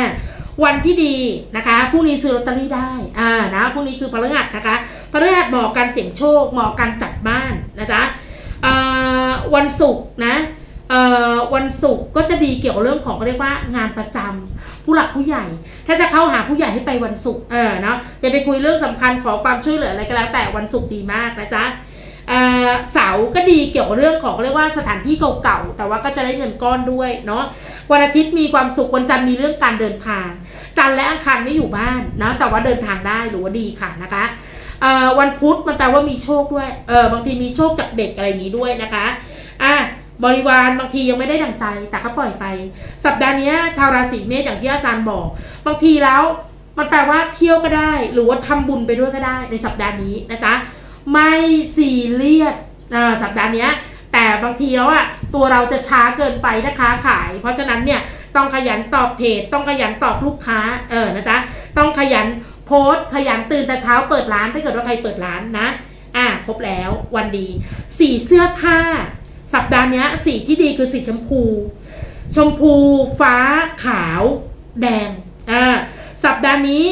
วันที่ดีนะคะพรุ่งนี้ซื้อลอตเตอรี่ได้อ่านะพรุ่งนี้คือพฤหัสนะคะพฤหัสเหมาะการเสี่ยงโชคเหมาะการจัดบ้านนะจ๊ะเอ่อวันศุกร์นะเอ่อวันศุกร์ก็จะดีเกี่ยวกับเรื่องของเรียกว่างานประจำผู้หลักผู้ใหญ่ถ้าจะเข้าหาผู้ใหญ่ให้ไปวันศุกร์เออเนาะจะไปคุยเรื่องสำคัญขอความช่วยเหลืออะไรก็แล้วแต่วันศุกร์ดีมากนะจ๊ะเอ่อเสาร์ก็ดีเกี่ยวกับเรื่องของเรียกว่าสถานที่เก่าๆแต่ว่าก็จะได้เงินก้อนด้วยเนาะวันอาทิตย์มีความสุขวันจันทร์มีเรื่องการเดินทางจันทร์และอังคารไม่อยู่บ้านนะแต่ว่าเดินทางได้หรือว่าดีค่ะนะคะเอ่อวันพุธมันแปลว่ามีโชคด้วยเออบางทีมีโชคจากเด็กอะไรนี้ด้วยนะคะอ่ะบริวารบางทียังไม่ได้ดั่งใจแต่ก็ปล่อยไปสัปดาห์นี้ชาวราศีเมษอย่างที่อาจารย์บอกบางทีแล้วมันแปลว่าเที่ยวก็ได้หรือว่าทำบุญไปด้วยก็ได้ในสัปดาห์นี้นะจ๊ะไม่ซีเรียสสัปดาห์นี้แต่บางทีแล้วอ่ะตัวเราจะช้าเกินไปนะคะขายเพราะฉะนั้นเนี่ยต้องขยันตอบเพจต้องขยันตอบลูกค้าเออนะจ๊ะต้องขยันโพสขยันตื่นแต่เช้าเปิดร้านถ้าเกิดว่าใครเปิดร้านนะอ่ะครบแล้ววันดีสีเสื้อผ้าสัปดาห์นี้สีที่ดีคือสีชมพูชมพูฟ้าขาวแดงอ่าสัปดาห์นี้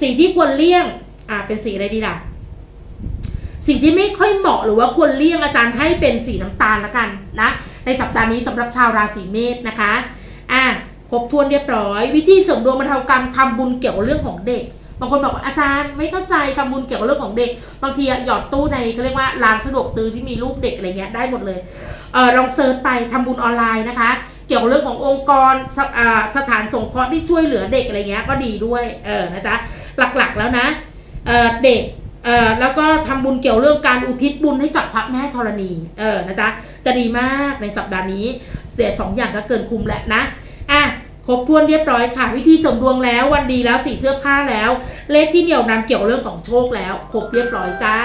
สีที่ควรเลี่ยงอ่าเป็นสีอะไรดีล่ะสีที่ไม่ค่อยเหมาะหรือว่าควรเลี่ยงอาจารย์ให้เป็นสีน้ำตาลละกันนะในสัปดาห์นี้สำหรับชาวราศีเมษนะคะอ่าครบถ้วนเรียบร้อยวิธีเสริมดวงบรรเทากรรมทำบุญเกี่ยวกับเรื่องของเด็กบางคนบอกว่าอาจารย์ไม่เข้าใจทำบุญเกี่ยวกับเรื่องของเด็กบางทีหยอดตู้ในเขาเรียกว่าร้านสะดวกซื้อที่มีรูปเด็กอะไรเงี้ยได้หมดเลยเออลองเซิร์ชไปทำบุญออนไลน์นะคะเกี่ยวกับเรื่องขององค์กร ส, สถานสงเคราะห์ที่ช่วยเหลือเด็กอะไรเงี้ยก็ดีด้วยเออนะจ๊ะหลักๆแล้วนะเออเด็กเออแล้วก็ทำบุญเกี่ยวเรื่องการอุทิศบุญให้กับพระแม่ธรณีเออนะจ๊ะจะดีมากในสัปดาห์นี้เสียสองอย่างก็เกินคุ้มแล้วนะอ่ะครบถ้วนเรียบร้อยค่ะวิธีเสริมดวงแล้ววันดีแล้วสีเสื้อผ้าแล้วเลขที่เหนี่ยวนำเกี่ยวเรื่องของโชคแล้วครบเรียบร้อยจ้า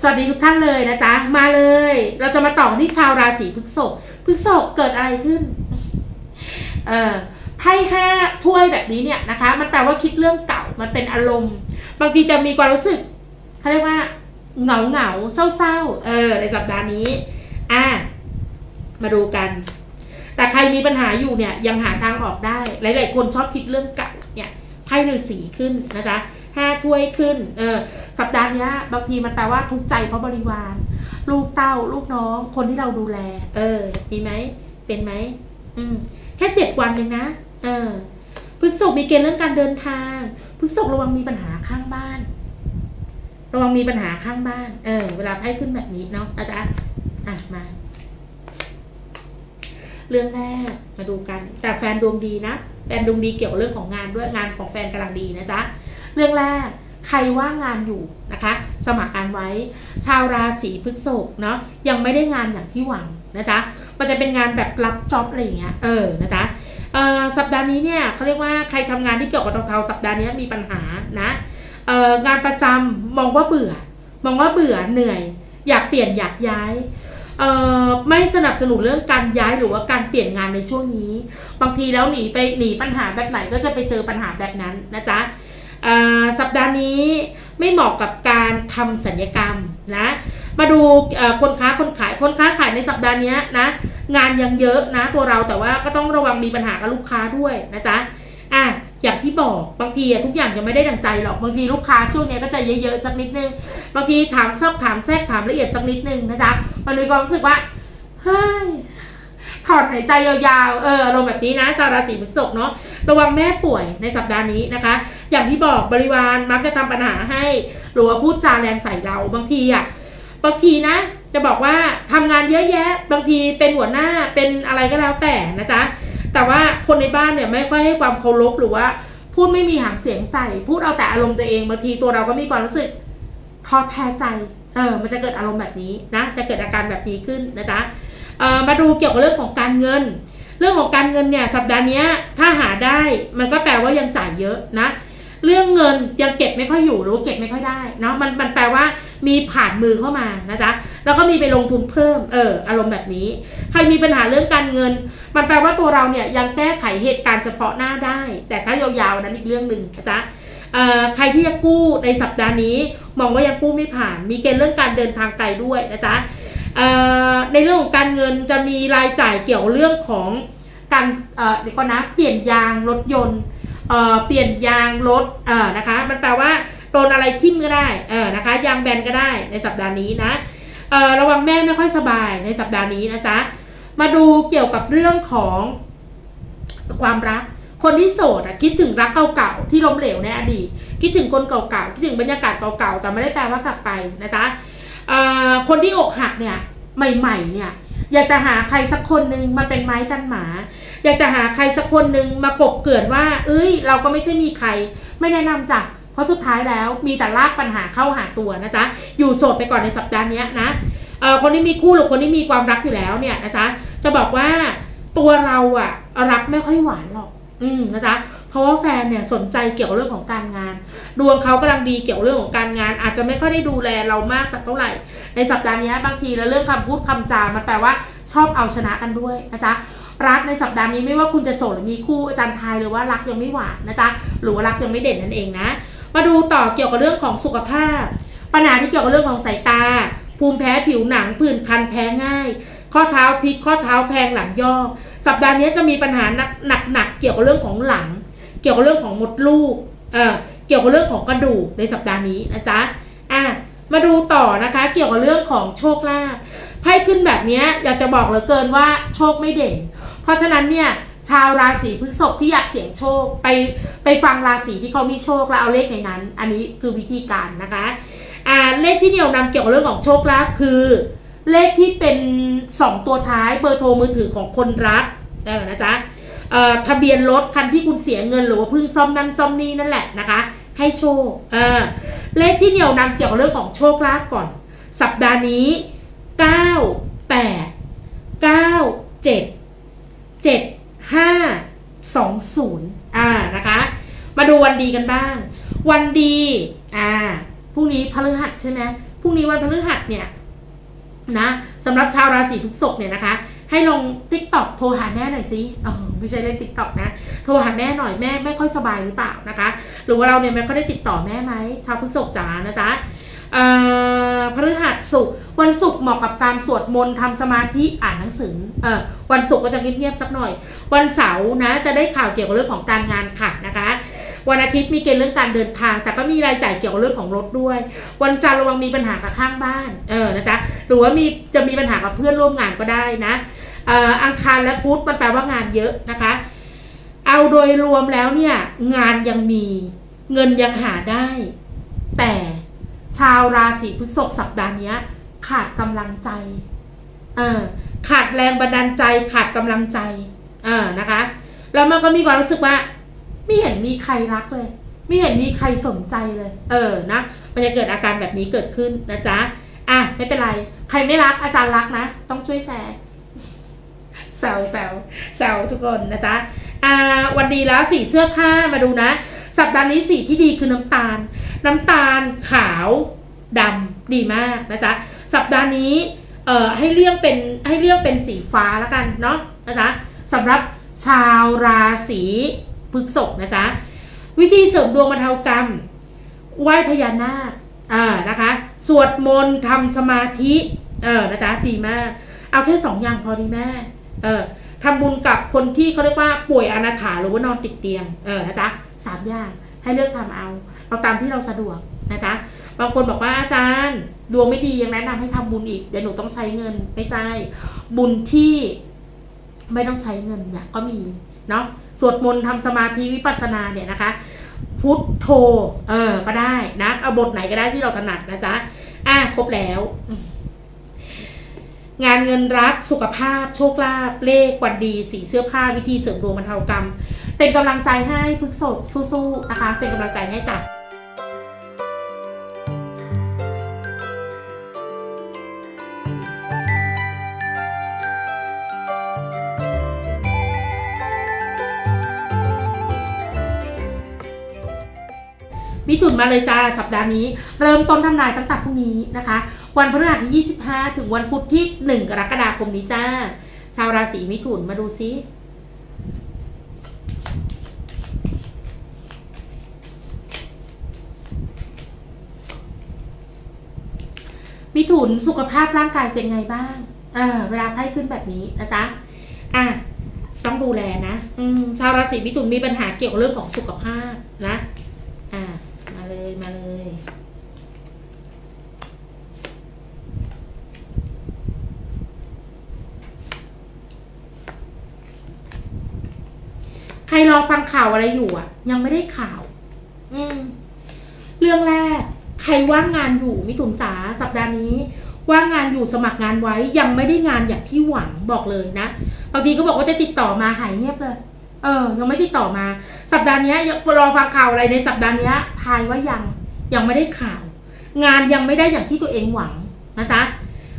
สวัสดีทุกท่านเลยนะจ๊ะมาเลยเราจะมาต่อที่ชาวราศีพฤษภพฤษภเกิดอะไรขึ้นเอ่อไพ่ห้าถ้วยแบบนี้เนี่ยนะคะมันแปลว่าคิดเรื่องเก่ามันเป็นอารมณ์บางทีจะมีความรู้สึกเขาเรียกว่าเหงาเหงาเศร้าเศร้าเออในสัปดาห์นี้อ่ะมาดูกันแต่ใครมีปัญหาอยู่เนี่ยยังหาทางออกได้หลายๆคนชอบคิดเรื่องเก่าเนี่ยไพ่หนึ่งสีขึ้นนะจ๊ะห้าถ้วยขึ้นเออสัปดาห์นี้บางทีมันแปลว่าทุกข์ใจเพราะบริวารลูกเต้าลูกน้องคนที่เราดูแลเออมีไหมเป็นไหมอืมแค่เจ็ดวันเองนะเออ พฤษภมีเกณฑ์เรื่องการเดินทางพฤษภระวังมีปัญหาข้างบ้านระวังมีปัญหาข้างบ้านเออเวลาไพ่ขึ้นแบบนี้เนาะอาจารย์อ่ะมาเรื่องแรกมาดูกันแต่แฟนดวงดีนะแฟนดวงดีเกี่ยวกับเรื่องของงานด้วยงานของแฟนกำลังดีนะจ๊ะเรื่องแรกใครว่างงานอยู่นะคะสมัครงานไว้ชาวราศีพฤษภเนาะยังไม่ได้งานอย่างที่หวังนะจ๊ะมันจะเป็นงานแบบรับจ็อบอะไรอย่างเงี้ยเออนะจ๊ะเอ่อสัปดาห์นี้เนี่ยเขาเรียกว่าใครทำงานที่เกี่ยวกับเทาๆสัปดาห์นี้มีปัญหานะเอ่องานประจำมองว่าเบื่อมองว่าเบื่อเหนื่อยอยากเปลี่ยนอยากย้ายเอ่อไม่สนับสนุนเรื่องการย้ายหรือว่าการเปลี่ยนงานในช่วงนี้บางทีแล้วหนีไปหนีปัญหาแบบไหนก็จะไปเจอปัญหาแบบนั้นนะจ๊ะสัปดาห์นี้ไม่เหมาะกับการทำสัญญกรรมนะมาดูคนค้าคนขายคนค้าขายในสัปดาห์นี้นะงานยังเยอะนะตัวเราแต่ว่าก็ต้องระวังมีปัญหากับลูกค้าด้วยนะจ๊ะอ่ะอย่างที่บอกบางทีทุกอย่างยังไม่ได้ดังใจหรอกบางทีลูกค้าช่วงนี้ก็จะเยอะๆสักนิดนึงบางทีถามซอกถามแทรกถามละเอียดสักนิดนึงนะจ๊ะมันเลยความรู้สึกว่าเฮ้ยถอดหายใจยาวๆเอออารมณ์แบบนี้นะชาวราศีพฤษภเนาะระวังแม่ป่วยในสัปดาห์นี้นะคะอย่างที่บอกบริวารมักจะทำปัญหาให้หรือว่าพูดจาแรงใส่เราบางทีอ่ะบางทีนะจะบอกว่าทำงานเยอะแยะบางทีเป็นหัวหน้าเป็นอะไรก็แล้วแต่นะจ๊ะแต่ว่าคนในบ้านเนี่ยไม่ค่อยให้ความเคารพหรือว่าพูดไม่มีหางเสียงใส่พูดเอาแต่อารมณ์ตัวเองบางทีตัวเราก็มีความรู้สึกท้อแท้ใจเออมันจะเกิดอารมณ์แบบนี้นะจะเกิดอาการแบบนี้ขึ้นนะจ๊ะเอ่อมาดูเกี่ยวกับเรื่องของการเงินเรื่องของการเงินเนี่ยสัปดาห์นี้ถ้าหาได้มันก็แปลว่ายังจ่ายเยอะนะเรื่องเงินยังเก็บไม่ค่อยอยู่หรือเก็บไม่ค่อยได้เนาะมันมันแปลว่ามีผ่านมือเข้ามานะจ๊ะแล้วก็มีไปลงทุนเพิ่มเอออารมณ์แบบนี้ใครมีปัญหาเรื่องการเงินมันแปลว่าตัวเราเนี่ยยังแก้ไขเหตุการณ์เฉพาะหน้าได้แต่ถ้ายาวๆนั้นอีกเรื่องหนึ่งนะจ๊ะเอ่อใครที่จะกู้ในสัปดาห์นี้มองว่ายังกู้ไม่ผ่านมีเกณฑ์เรื่องการเดินทางไกลด้วยนะจ๊ะในเรื่องของการเงินจะมีรายจ่ายเกี่ยวเรื่องของการเดี๋ยวก่อนนะเปลี่ยนยางรถยนต์เปลี่ยนยางรถนะคะมันแปลว่าโดนอะไรทิ่มก็ได้นะคะยางแบนก็ได้ในสัปดาห์นี้นะระวังแม่ไม่ค่อยสบายในสัปดาห์นี้นะจ๊ะมาดูเกี่ยวกับเรื่องของความรักคนที่โสดคิดถึงรักเก่าๆที่ล้มเหลวในอดีตคิดถึงคนเก่าๆคิดถึงบรรยากาศเก่าๆแต่ไม่ได้แปลว่ากลับไปนะจ๊ะคนที่อกหักเนี่ยใหม่ๆเนี่ยอยากจะหาใครสักคนนึงมาเป็นไม้กันหมาอยากจะหาใครสักคนนึงมากบเกินว่าเอ้ยเราก็ไม่ใช่มีใครไม่แนะนำจ้ะเพราะสุดท้ายแล้วมีแต่ลากปัญหาเข้าหาตัวนะจ๊ะอยู่โสดไปก่อนในสัปดาห์นี้นะเออคนที่มีคู่หรือคนที่มีความรักอยู่แล้วเนี่ยนะจ๊ะจะบอกว่าตัวเราอะรักไม่ค่อยหวานหรอกอืมนะจ๊ะเพราะว่าแฟนเนี่ยสนใจเกี่ยวกับเรื่องของการงานดวงเขากำลังดีเกี่ยวกับเรื่องของการงานอาจจะไม่ค่อยได้ดูแลเรามากสักเท่าไหร่ในสัปดาห์นี้บางทีแล้วเรื่องคำพูดคำจามันแปลว่าชอบเอาชนะกันด้วยนะจ๊ะรักในสัปดาห์นี้ไม่ว่าคุณจะโสดหรือมีคู่อาจารย์ทายเลยว่ารักยังไม่หวานนะจ๊ะหรือว่ารักยังไม่เด่นนั่นเองนะมาดูต่อเกี่ยวกับเรื่องของสุขภาพปัญหาที่เกี่ยวกับเรื่องของสายตาภูมิแพ้ผิวหนังผื่นคันแพ้ง่ายข้อเท้าพลิกข้อเท้าแพงหลังย่อสัปดาห์นี้จะมีปัญหาหนักๆเกี่ยวกับเรื่องของหลังเกี่ยวกับเรื่องของมดลูกเอ่อเกี่ยวกับเรื่องของกระดูกในสัปดาห์นี้นะจ๊ะอ่ะมาดูต่อนะคะเกี่ยวกับเรื่องของโชคลาภไพ่ขึ้นแบบนี้อยากจะบอกเหลือเกินว่าโชคไม่เด่นเพราะฉะนั้นเนี่ยชาวราศีพฤษภที่อยากเสี่ยงโชคไปไปฟังราศีที่เขามีโชคแล้วเอาเลขในนั้นอันนี้คือวิธีการนะคะอ่าเลขที่เหนี่ยวนำเกี่ยวกับเรื่องของโชคลาภคือเลขที่เป็นสองตัวท้ายเบอร์โทรมือถือของคนรักได้นะจ๊ะทะเบียนรถคันที่คุณเสียเงินหรือว่าเพิ่งซ่อมนั่นซ่อมนี่นั่นแหละนะคะให้โชคเออเลขที่เหนี่ยวนำเกี่ยวกับเรื่องของโชคลาภก่อนสัปดาห์นี้เก้า แปด เก้า เจ็ด เจ็ด ห้า สอง ศูนย์อ่านะคะมาดูวันดีกันบ้างวันดีอ่าพรุ่งนี้พฤหัสใช่ไหมพรุ่งนี้วันพฤหัสเนี่ยนะสำหรับชาวราศีพฤษภเนี่ยนะคะให้ลง ติ๊กต็อก โทรหาแม่หน่อยสิเออไม่ใช่เล่น ติ๊กต็อก นะโทรหาแม่หน่อยแม่ไม่ค่อยสบายหรือเปล่านะคะหรือว่าเราเนี่ยไม่ค่อยได้ติดต่อแม่ไหมชาวพฤษภจ๋านะจ๊ะเอ่อพฤหัสศุกร์วันศุกร์เหมาะกับการสวดมนต์ทำสมาธิอ่านหนังสือเอ่อวันศุกร์ก็จะเงียบๆสักหน่อยวันเสาร์นะจะได้ข่าวเกี่ยวกับเรื่องของการงานค่ะนะคะวันอาทิตย์มีเกณฑ์เรื่องการเดินทางแต่ก็มีรายจ่ายเกี่ยวกับเรื่องของรถด้วยวันจันทร์ระวังมีปัญหากับข้างบ้านเออนะจ๊ะหรือว่ามีจะมีปัญหากับเพื่อนร่วมงานก็ได้นะอังคารและพุธมันแปลว่างานเยอะนะคะ เอาโดยรวมแล้วเนี่ยงานยังมีเงินยังหาได้แต่ชาวราศีพฤษภสัปดาห์นี้ขาดกำลังใจเออขาดแรงบันดาลใจขาดกำลังใจเออนะคะแล้วมันก็มีความรู้สึกว่าไม่เห็นมีใครรักเลยไม่เห็นมีใครสนใจเลยเออนะมันจะเกิดอาการแบบนี้เกิดขึ้นนะจ๊ะอ่ะไม่เป็นไรใครไม่รักอาจารย์รักนะต้องช่วยแชร์แซวแซวแซวทุกคนนะจ๊ะอ่าวันดีแล้วสีเสื้อผ้ามาดูนะสัปดาห์นี้สีที่ดีคือน้ำตาลน้ำตาลขาวดำดีมากนะจ๊ะสัปดาห์นี้เอ่อให้เลือกเป็นให้เลือกเป็นสีฟ้าแล้วกันเนาะนะจ๊ะสำหรับชาวราศีพฤษภนะจ๊ะวิธีเสริมดวงบรรเทากรรมไหว้พญานาคอ่านะคะสวดมนต์ทำสมาธิเออนะจ๊ะดีมากเอาแค่สองอย่างพอดีแม่เออทำบุญกับคนที่เขาเรียกว่าป่วยอนาถาหรือว่านอนติดเตียงเออนะจ๊ะสามอย่างให้เลือกทำเอาเอาตามที่เราสะดวกนะจ๊ะบางคนบอกว่าอาจารย์ดวงไม่ดียังแนะนำให้ทำบุญอีกเดี๋ยวหนูต้องใช้เงินไม่ใช่บุญที่ไม่ต้องใช้เงินเนี่ยก็มีเนาะสวดมนต์ทำสมาธิวิปัสสนาเนี่ยนะคะพุทโธเออก็ได้นะเอาบทไหนก็ได้ที่เราถนัดนะจ๊ะอ่ะครบแล้วงานเงินรักสุขภาพโชคลาภเลขวันดีสีเสื้อผ้าวิธีเสริมดวงบรรเทากรรมเป็นกำลังใจให้พฤษภสู้ๆนะคะเป็นกำลังใจให้จ้ะมิถุนมาเลยจ้าสัปดาห์นี้เริ่มต้นทำนายตั้งแต่พรุ่งนี้นะคะวันพฤหัสที่ยี่สิบห้าถึงวันพุธที่หนึ่งกรกฎาคมนี้จ้าชาวราศีมิถุนมาดูซิมิถุนสุขภาพร่างกายเป็นไงบ้างเออเวลาไพ่ขึ้นแบบนี้นะจ๊ะอ่ะต้องดูแลนะอืมชาวราศีมิถุนมีปัญหาเกี่ยวกับเรื่องของสุขภาพนะอ่ะมาเลยมาเลยใครรอฟังข่าวอะไรอยู่อ่ะยังไม่ได้ข่าวอืมเรื่องแรกใครว่างงานอยู่มิถุนจ๋าสัปดาห์นี้ว่างงานอยู่สมัครงานไว้ยังไม่ได้งานอย่างที่หวังบอกเลยนะบางทีก็บอกว่าจะติดต่อมาหายเงียบเลยเออยังไม่ติดต่อมาสัปดาห์นี้รอฟังข่าวอะไรในสัปดาห์นี้ทายว่ายังยังไม่ได้ข่าวงานยังไม่ได้อย่างที่ตัวเองหวังนะจ๊ะ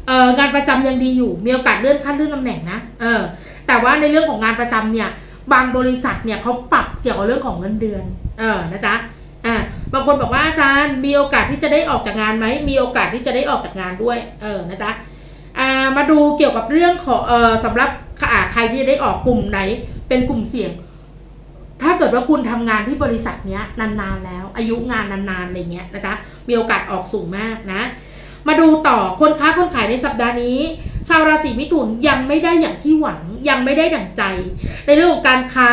เอองานประจำยังดีอยู่มีโอกาสเลื่อนขั้นเลื่อนตำแหน่งนะเออแต่ว่าในเรื่องของงานประจำเนี่ยบางบริษัทเนี่ยเขาปรับเกี่ยวกับเรื่องของเงินเดือนเออนะจ๊ะอ่าบางคนบอกว่าอาจารย์มีโอกาสที่จะได้ออกจากงานไหมมีโอกาสที่จะได้ออกจากงานด้วยเออนะจ๊ะอ่ามาดูเกี่ยวกับเรื่องของเออสำหรับใครที่จะได้ออกกลุ่มไหนเป็นกลุ่มเสี่ยงถ้าเกิดว่าคุณทำงานที่บริษัทเนี้ยนานๆแล้วอายุงานนานๆอะไรเงี้ยนะจ๊ะมีโอกาสออกสูงมากนะมาดูต่อคนค้าคนขายในสัปดาห์นี้ชาวราศีมิถุนยังไม่ได้อย่างที่หวังยังไม่ได้ดั่งใจในเรื่องของการค้า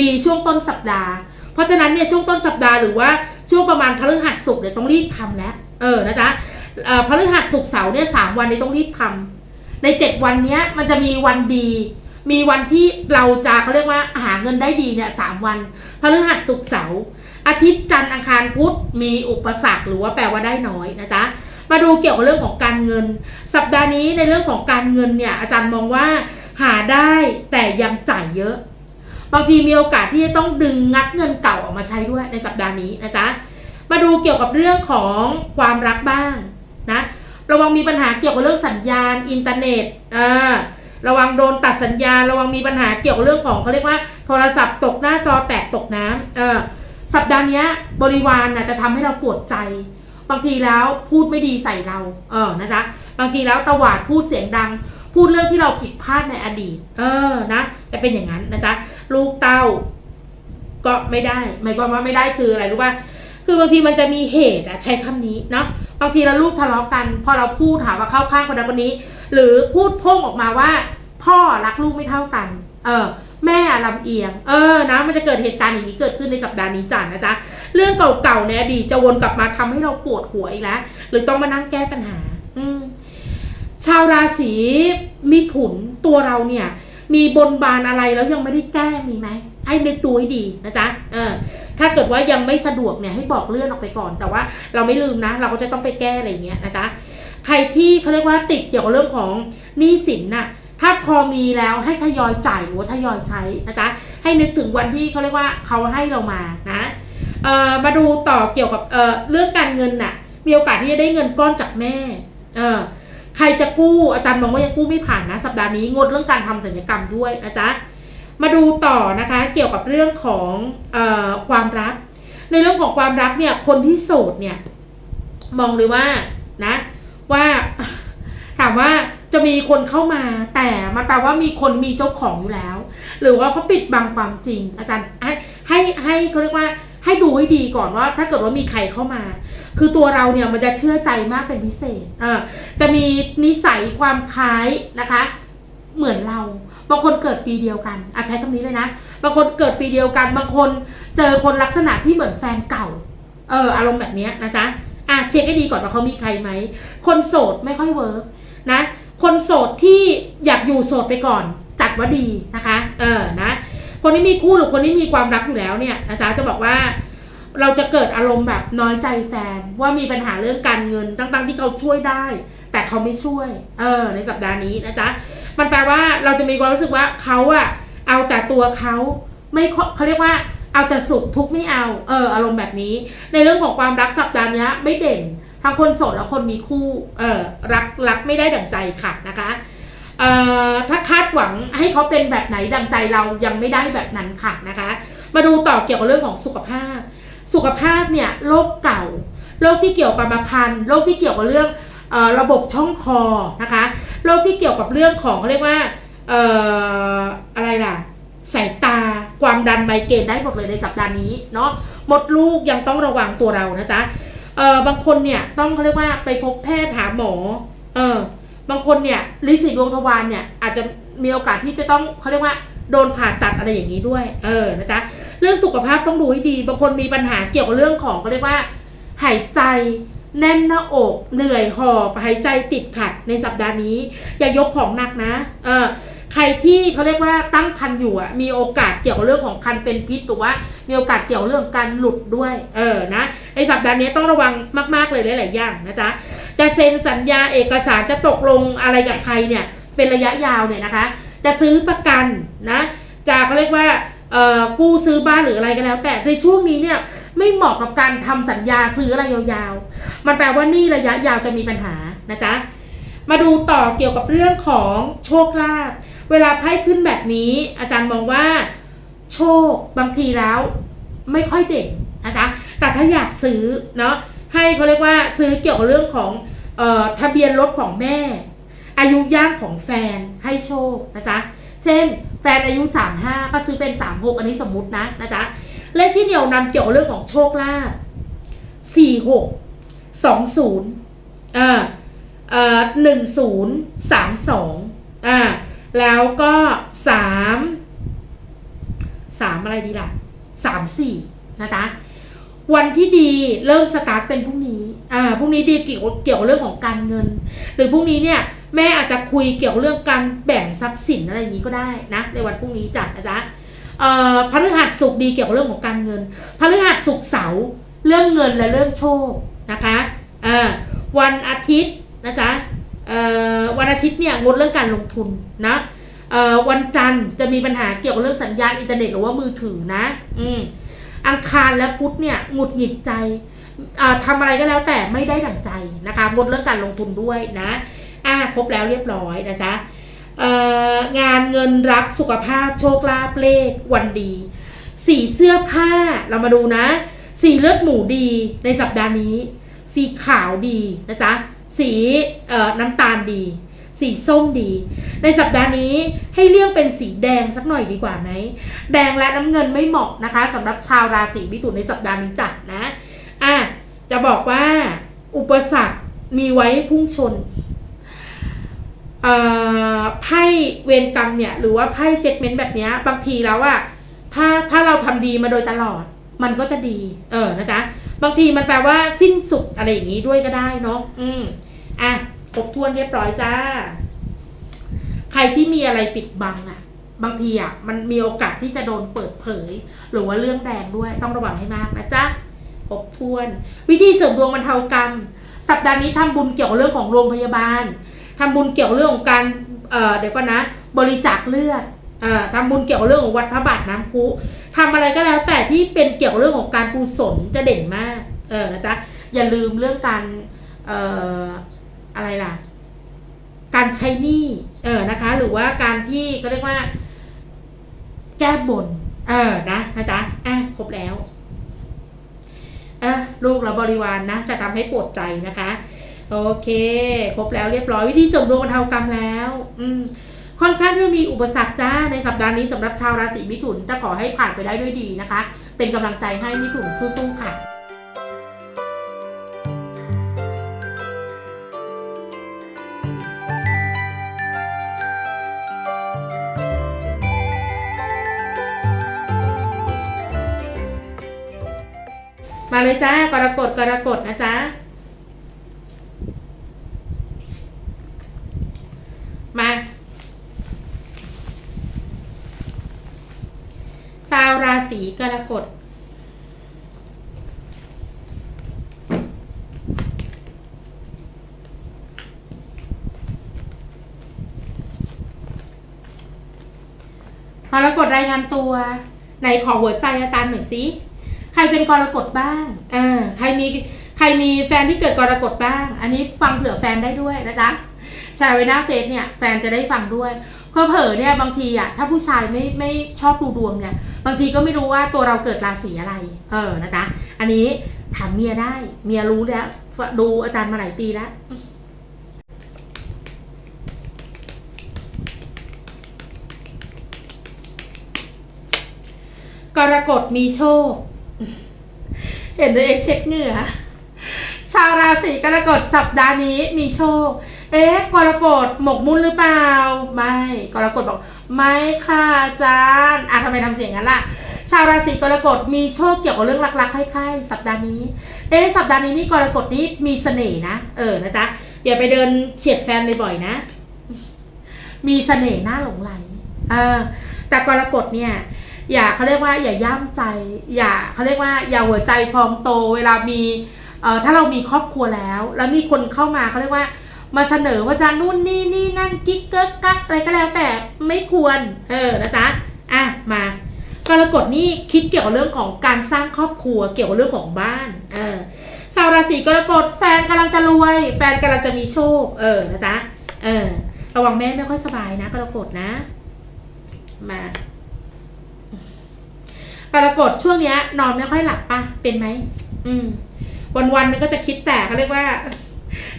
ดีช่วงต้นสัปดาห์เพราะฉะนั้นเนี่ยช่วงต้นสัปดาห์หรือว่าช่วงประมาณพฤหัสศุกร์เนี่ยต้องรีบทำแล้วเออนะจ๊ะพฤหัสศุกร์เสาร์เนี่ยสามวันนี้ต้องรีบทำในเจ็ดวันเนี้ยมันจะมีวันดีมีวันที่เราจะเขาเรียกว่าหาเงินได้ดีเนี่ยสามวันพฤหัสศุกร์เสาร์อาทิตย์จันทร์อังคารพุธมีอุปสรรคหรือว่าแปลว่าได้น้อยนะจ๊ะมาดูเกี่ยวกับเรื่องของการเงินสัปดาห์นี้ในเรื่องของการเงินเนี่ยอาจารย์มองว่าหาได้แต่ยังจ่ายเยอะบางทีมีโอกาสที่จะต้องดึงงัดเงินเก่าออกมาใช้ด้วยในสัปดาห์นี้นะจ๊ะมาดูเกี่ยวกับเรื่องของความรักบ้างนะระวังมีปัญหาเกี่ยวกับเรื่องสัญญาณอินเทอร์เน็ตอ่าระวังโดนตัดสัญญาณระวังมีปัญหาเกี่ยวกับเรื่องของเขาเรียกว่าโทรศัพท์ตกหน้าจอแตกตกน้ำเออสัปดาห์นี้บริวารน่ะจะทำให้เราปวดใจบางทีแล้วพูดไม่ดีใส่เราเออนะจ๊ะบางทีแล้วตวาดพูดเสียงดังพูดเรื่องที่เราผิดพลาดในอดีตเออนะจะเป็นอย่างนั้นนะจ๊ะลูกเต้าก็ไม่ได้หมายความว่าไม่ได้คืออะไรรู้ป่ะคือบางทีมันจะมีเหตุอะใช้คำนี้เนาะบางทีเราลูกทะเลาะกันพอเราพูดถามว่าเข้าข้างคนนั้นคนนี้หรือพูดพ่งออกมาว่าพ่อรักลูกไม่เท่ากันเออแม่ลำเอียงเออนะมันจะเกิดเหตุการณ์อย่างนี้เกิดขึ้นในสัปดาห์นี้จ้ะนะจ๊ะเรื่องเก่าๆในอดีตจะวนกลับมาทำให้เราปวดหัวอีกแล้วหรือต้องมานั่งแก้ปัญหาอืมชาวราศีมิถุนตัวเราเนี่ยมีบนบานอะไรแล้วยังไม่ได้แก้มีไหม ให้นึกดูให้ดีนะจ๊ะเออถ้าเกิดว่ายังไม่สะดวกเนี่ยให้บอกเลื่อนออกไปก่อนแต่ว่าเราไม่ลืมนะเราก็จะต้องไปแก้อะไรอย่างเงี้ยนะจ๊ะใครที่เขาเรียกว่าติดเกี่ยวกับเรื่องของหนี้สินน่ะถ้าพอมีแล้วให้ทยอยจ่ายหรือทยอยใช้นะจ๊ะให้นึกถึงวันที่เขาเรียกว่าเขาให้เรามานะเอ่อมาดูต่อเกี่ยวกับเอ่อเรื่องการเงินน่ะมีโอกาสที่จะได้เงินก้อนจากแม่เออใครจะกู้อาจารย์มองว่ายังกู้ไม่ผ่านนะสัปดาห์นี้งดเรื่องการทำศัลยกรรมด้วยนะจ๊ะมาดูต่อนะคะเกี่ยวกับเรื่องของเอ่อความรักในเรื่องของความรักเนี่ยคนที่โสดเนี่ยมองเลยว่านะว่าถามว่าจะมีคนเข้ามาแต่มันแปลว่ามีคนมีเจ้าของอยู่แล้วหรือว่าเขาปิดบังความจริงอาจารย์ให้ให้ให้เขาเรียกว่าให้ดูให้ดีก่อนว่าถ้าเกิดว่ามีใครเข้ามาคือตัวเราเนี่ยมันจะเชื่อใจมากเป็นพิเศษเออจะมีนิสัยความคล้ายนะคะเหมือนเราบางคนเกิดปีเดียวกันอาจใช้คำนี้เลยนะบางคนเกิดปีเดียวกันบางคนเจอคนลักษณะที่เหมือนแฟนเก่าเอออารมณ์แบบนี้นะจ๊ะอ่ะเช็คให้ดีก่อนว่าเขามีใครไหมคนโสดไม่ค่อยเวิร์กนะคนโสดที่อยากอยู่โสดไปก่อนจัดว่าดีนะคะเออนะคนที่มีคู่หรือคนที่มีความรักอยู่แล้วเนี่ยอาจารย์จะบอกว่าเราจะเกิดอารมณ์แบบน้อยใจแฟนว่ามีปัญหาเรื่องการเงินตั้งๆที่เขาช่วยได้แต่เขาไม่ช่วยเออในสัปดาห์นี้นะจ๊ะมันแปลว่าเราจะมีความรู้สึกว่าเขาอะเอาแต่ตัวเขาไม่เขาเรียกว่าเอาแต่สุขทุกข์ไม่เอาเอออารมณ์แบบนี้ในเรื่องของความรักสัปดาห์นี้ไม่เด่นทั้งคนโสดและคนมีคู่เออรักรักไม่ได้ดั่งใจค่ะนะคะเอ่อถ้าคาดหวังให้เขาเป็นแบบไหนดั่งใจเรายังไม่ได้แบบนั้นค่ะนะคะมาดูต่อเกี่ยวกับเรื่องของสุขภาพสุขภาพเนี่ยโรคเก่าโรคที่เกี่ยวกับกรรมพันธุ์โรคที่เกี่ยวกับเรื่องเอ่อระบบช่องคอนะคะโรคที่เกี่ยวกับเรื่องของเขาเรียกว่าเอ่ออะไรล่ะสายตาความดันไมเกรนได้หมดเลยในสัปดาห์นี้เนาะมดลูกยังต้องระวังตัวเรานะจ๊ะเออบางคนเนี่ยต้องเขาเรียกว่าไปพบแพทย์หาหมอเออบางคนเนี่ยลิสิดวงทวารเนี่ยอาจจะมีโอกาสที่จะต้องเขาเรียกว่าโดนผ่าตัดอะไรอย่างนี้ด้วยเออนะจ๊ะเรื่องสุขภาพต้องดูให้ดีบางคนมีปัญหาเกี่ยวกับเรื่องของเขาเรียกว่าหายใจแน่นหน้าอกเหนื่อยหอบหายใจติดขัดในสัปดาห์นี้อย่ายกของหนักนะเออใครที่เขาเรียกว่าตั้งครรภ์อยู่อ่ะมีโอกาสเกี่ยวกับเรื่องของครรภ์เป็นพิษหรือว่ามีโอกาสเกี่ยวเรื่องการหลุดด้วยเออนะในสัปดาห์นี้ต้องระวังมากๆเลยหลายๆอย่างนะจ๊ะจะเซ็นสัญญาเอกสารจะตกลงอะไรกับใครเนี่ยเป็นระยะยาวเนี่ยนะคะจะซื้อประกันนะจะเขาเรียกว่าเอ่อกู้ซื้อบ้านหรืออะไรก็แล้วแต่ในช่วงนี้เนี่ยไม่เหมาะกับการทำสัญญาซื้ออะไรยาวๆมันแปลว่านี่ระยะยาวจะมีปัญหานะจ๊ะมาดูต่อเกี่ยวกับเรื่องของโชคลาภเวลาไพ่ขึ้นแบบนี้อาจารย์มองว่าโชคบางทีแล้วไม่ค่อยเด่นนะคะแต่ถ้าอยากซื้อเนาะให้เขาเรียกว่าซื้อเกี่ยวกับเรื่องของเอ่อทะเบียนรถของแม่อายุย่างของแฟนให้โชคนะจ๊ะเช่นแฟนอายุสามสิบห้าก็ซื้อเป็นสามสิบหกอันนี้สมมุตินะนะจ๊ะเลขที่เดี่ยวนำเกี่ยวกับเรื่องของโชคลาภสี่หก สองศูนย์เอ่อเอ่อหนึ่งศูนย์ สามสองอ่าแล้วก็สามสามอะไรดีล่ะสามสี่นะจ๊ะวันที่ดีเริ่มสตาร์ทเป็นพรุ่งนี้อ่าพรุ่งนี้ดีเกี่ยวเกี่ยวเรื่องของการเงินหรือพรุ่งนี้เนี่ยแม่อาจจะคุยเกี่ยวเรื่องการแบ่งทรัพย์สินอะไรอย่างนี้ก็ได้นะในวันพรุ่งนี้จัดนะจ๊ะเอ่อพฤหัสศุกร์ดีเกี่ยวเรื่องของการเงินพฤหัสศุกร์เสาร์เรื่องเงินและเรื่องโชคนะคะอ่าวันอาทิตย์นะจ๊ะวันอาทิตย์เนี่ยงดเรื่องการลงทุนนะวันจันทร์จะมีปัญหาเกี่ยวกับเรื่องสัญญาณอินเทอร์เน็ตหรือว่ามือถือนะอืมอังคารและพุธเนี่ยหงุดหงิดใจทำอะไรก็แล้วแต่ไม่ได้ดั่งใจนะคะงดเรื่องการลงทุนด้วยนะอ่ะครบแล้วเรียบร้อยนะจ๊ะงานเงินรักสุขภาพโชคลาภเลขวันดีสีเสื้อผ้าเรามาดูนะสีเลือดหมูดีในสัปดาห์นี้สีขาวดีนะจ๊ะสีน้ำตาลดีสีส้มดีในสัปดาห์นี้ให้เลี่ยงเป็นสีแดงสักหน่อยดีกว่าไหมแดงและน้ำเงินไม่เหมาะนะคะสำหรับชาวราศีมิถุนในสัปดาห์นี้จัดนะอ่ะจะบอกว่าอุปสรรคมีไว้พุ่งชนเอ่อไพ่เวรกรรมเนี่ยหรือว่าไพ่เจ็ดเม้นแบบนี้บางทีแล้วอะถ้าถ้าเราทำดีมาโดยตลอดมันก็จะดีเออนะจ๊ะบางทีมันแปลว่าสิ้นสุดอะไรอย่างนี้ด้วยก็ได้เนาะอืมอ่ะครบถ้วนเรียบร้อยจ้าใครที่มีอะไรปิดบังอ่ะ บางทีอ่ะมันมีโอกาสที่จะโดนเปิดเผยหรือว่าเรื่องแดงด้วยต้องระวังให้มากนะจ๊ะครบถ้วนวิธีเสริมดวงบรรเทากรรมสัปดาห์นี้ทำบุญเกี่ยวเรื่องของโรงพยาบาลทำบุญเกี่ยวเรื่องของการเอ่อเดี๋ยวก่อนนะบริจาคเลือดเอ่อทำบุญเกี่ยวเรื่องของวัดพระบาทน้ำพุทำอะไรก็แล้วแต่ที่เป็นเกี่ยวเรื่องของการกุศลจะเด่นมากเออนะจ๊ะอย่าลืมเรื่องการเอ่ออะไรล่ะการใช้หนี้เออนะคะหรือว่าการที่ก็เรียกว่าแก้บนเออนะนะจ๊ะอ่ะครบแล้วอ่ะลูกและบริวาร น, นะจะทำให้ปวดใจนะคะโอเคครบแล้วเรียบร้อยวิธีเสริมดวงบรรเทากรรมแล้วอืมค่อนข้างที่มีอุปสรรคจ้าในสัปดาห์นี้สำหรับชาวราศีมิถุนจะขอให้ผ่านไปได้ด้วยดีนะคะเป็นกำลังใจให้มิถุนสู้ๆค่ะมาเลยจ้ากรกฎกรกฎนะจ๊ะมาชาวราศีกรกฎกรกฎรายงานตัวไหนขอหัวใจอาจารย์หน่อยสิใครเป็นกรกฎบ้างเออใครมีใครมีแฟนที่เกิดกรกฎบ้างอันนี้ฟังเผื่อแฟนได้ด้วยนะจ๊ะแชร์ไว้หน้าเฟซเนี่ยแฟนจะได้ฟังด้วยเผลอๆเนี่ยบางทีอ่ะถ้าผู้ชายไม่ไม่ชอบดูดวงเนี่ยบางทีก็ไม่รู้ว่าตัวเราเกิดราศีอะไรเออนะจ๊ะอันนี้ถามเมียได้เมียรู้แล้วดูอาจารย์มาหลายปีแล้วกรกฎมีโชคเห็นตัวเองเช็คเหงื่อชาวราศีกรกฎสัปดาห์นี้มีโชคเอ๊ะกรกฎหมกมุ่นหรือเปล่าไม่กรกฎบอกไม่ค่ะอาจารย์อ่ะทำไมทำเสียงงั้นล่ะชาวราศีกรกฎมีโชคเกี่ยวกับเรื่องรักๆคล้ายๆสัปดาห์นี้เอ๊ะสัปดาห์นี้นี่กรกฎนี้มีเสน่ห์นะเออนะจ๊ะอย่าไปเดินเฉียดแฟนบ่อยๆนะมีเสน่ห์น่าหลงไหลเออแต่กรกฎเนี่ยอย่าเขาเรียกว่าอย่าย่ำใจอย่าเขาเรียกว่าอย่าหัวใจพองโตเวลามีเอ่อถ้าเรามีครอบครัวแล้วแล้วมีคนเข้ามาเขาเรียกว่ามาเสนอว่าจะนู่นนี่นี่นั่นกิ๊กเกิ๊กกั๊กอะไรก็แล้วแต่ไม่ควรเออนะจ๊ะอ่ะมากรกฎนี่คิดเกี่ยวกับเรื่องของการสร้างครอบครัวเกี่ยวกับเรื่องของบ้านเออชาวราศีกรกฎแฟนกำลังจะรวยแฟนกำลังจะมีโชคเออนะจ๊ะเออระวังแม่ไม่ค่อยสบายนะกรกฎนะมากรกฎช่วงเนี้ยนอนไม่ค่อยหลับป่ะเป็นไหมอืมวันวันนึงก็จะคิดแต่เขาเรียกว่า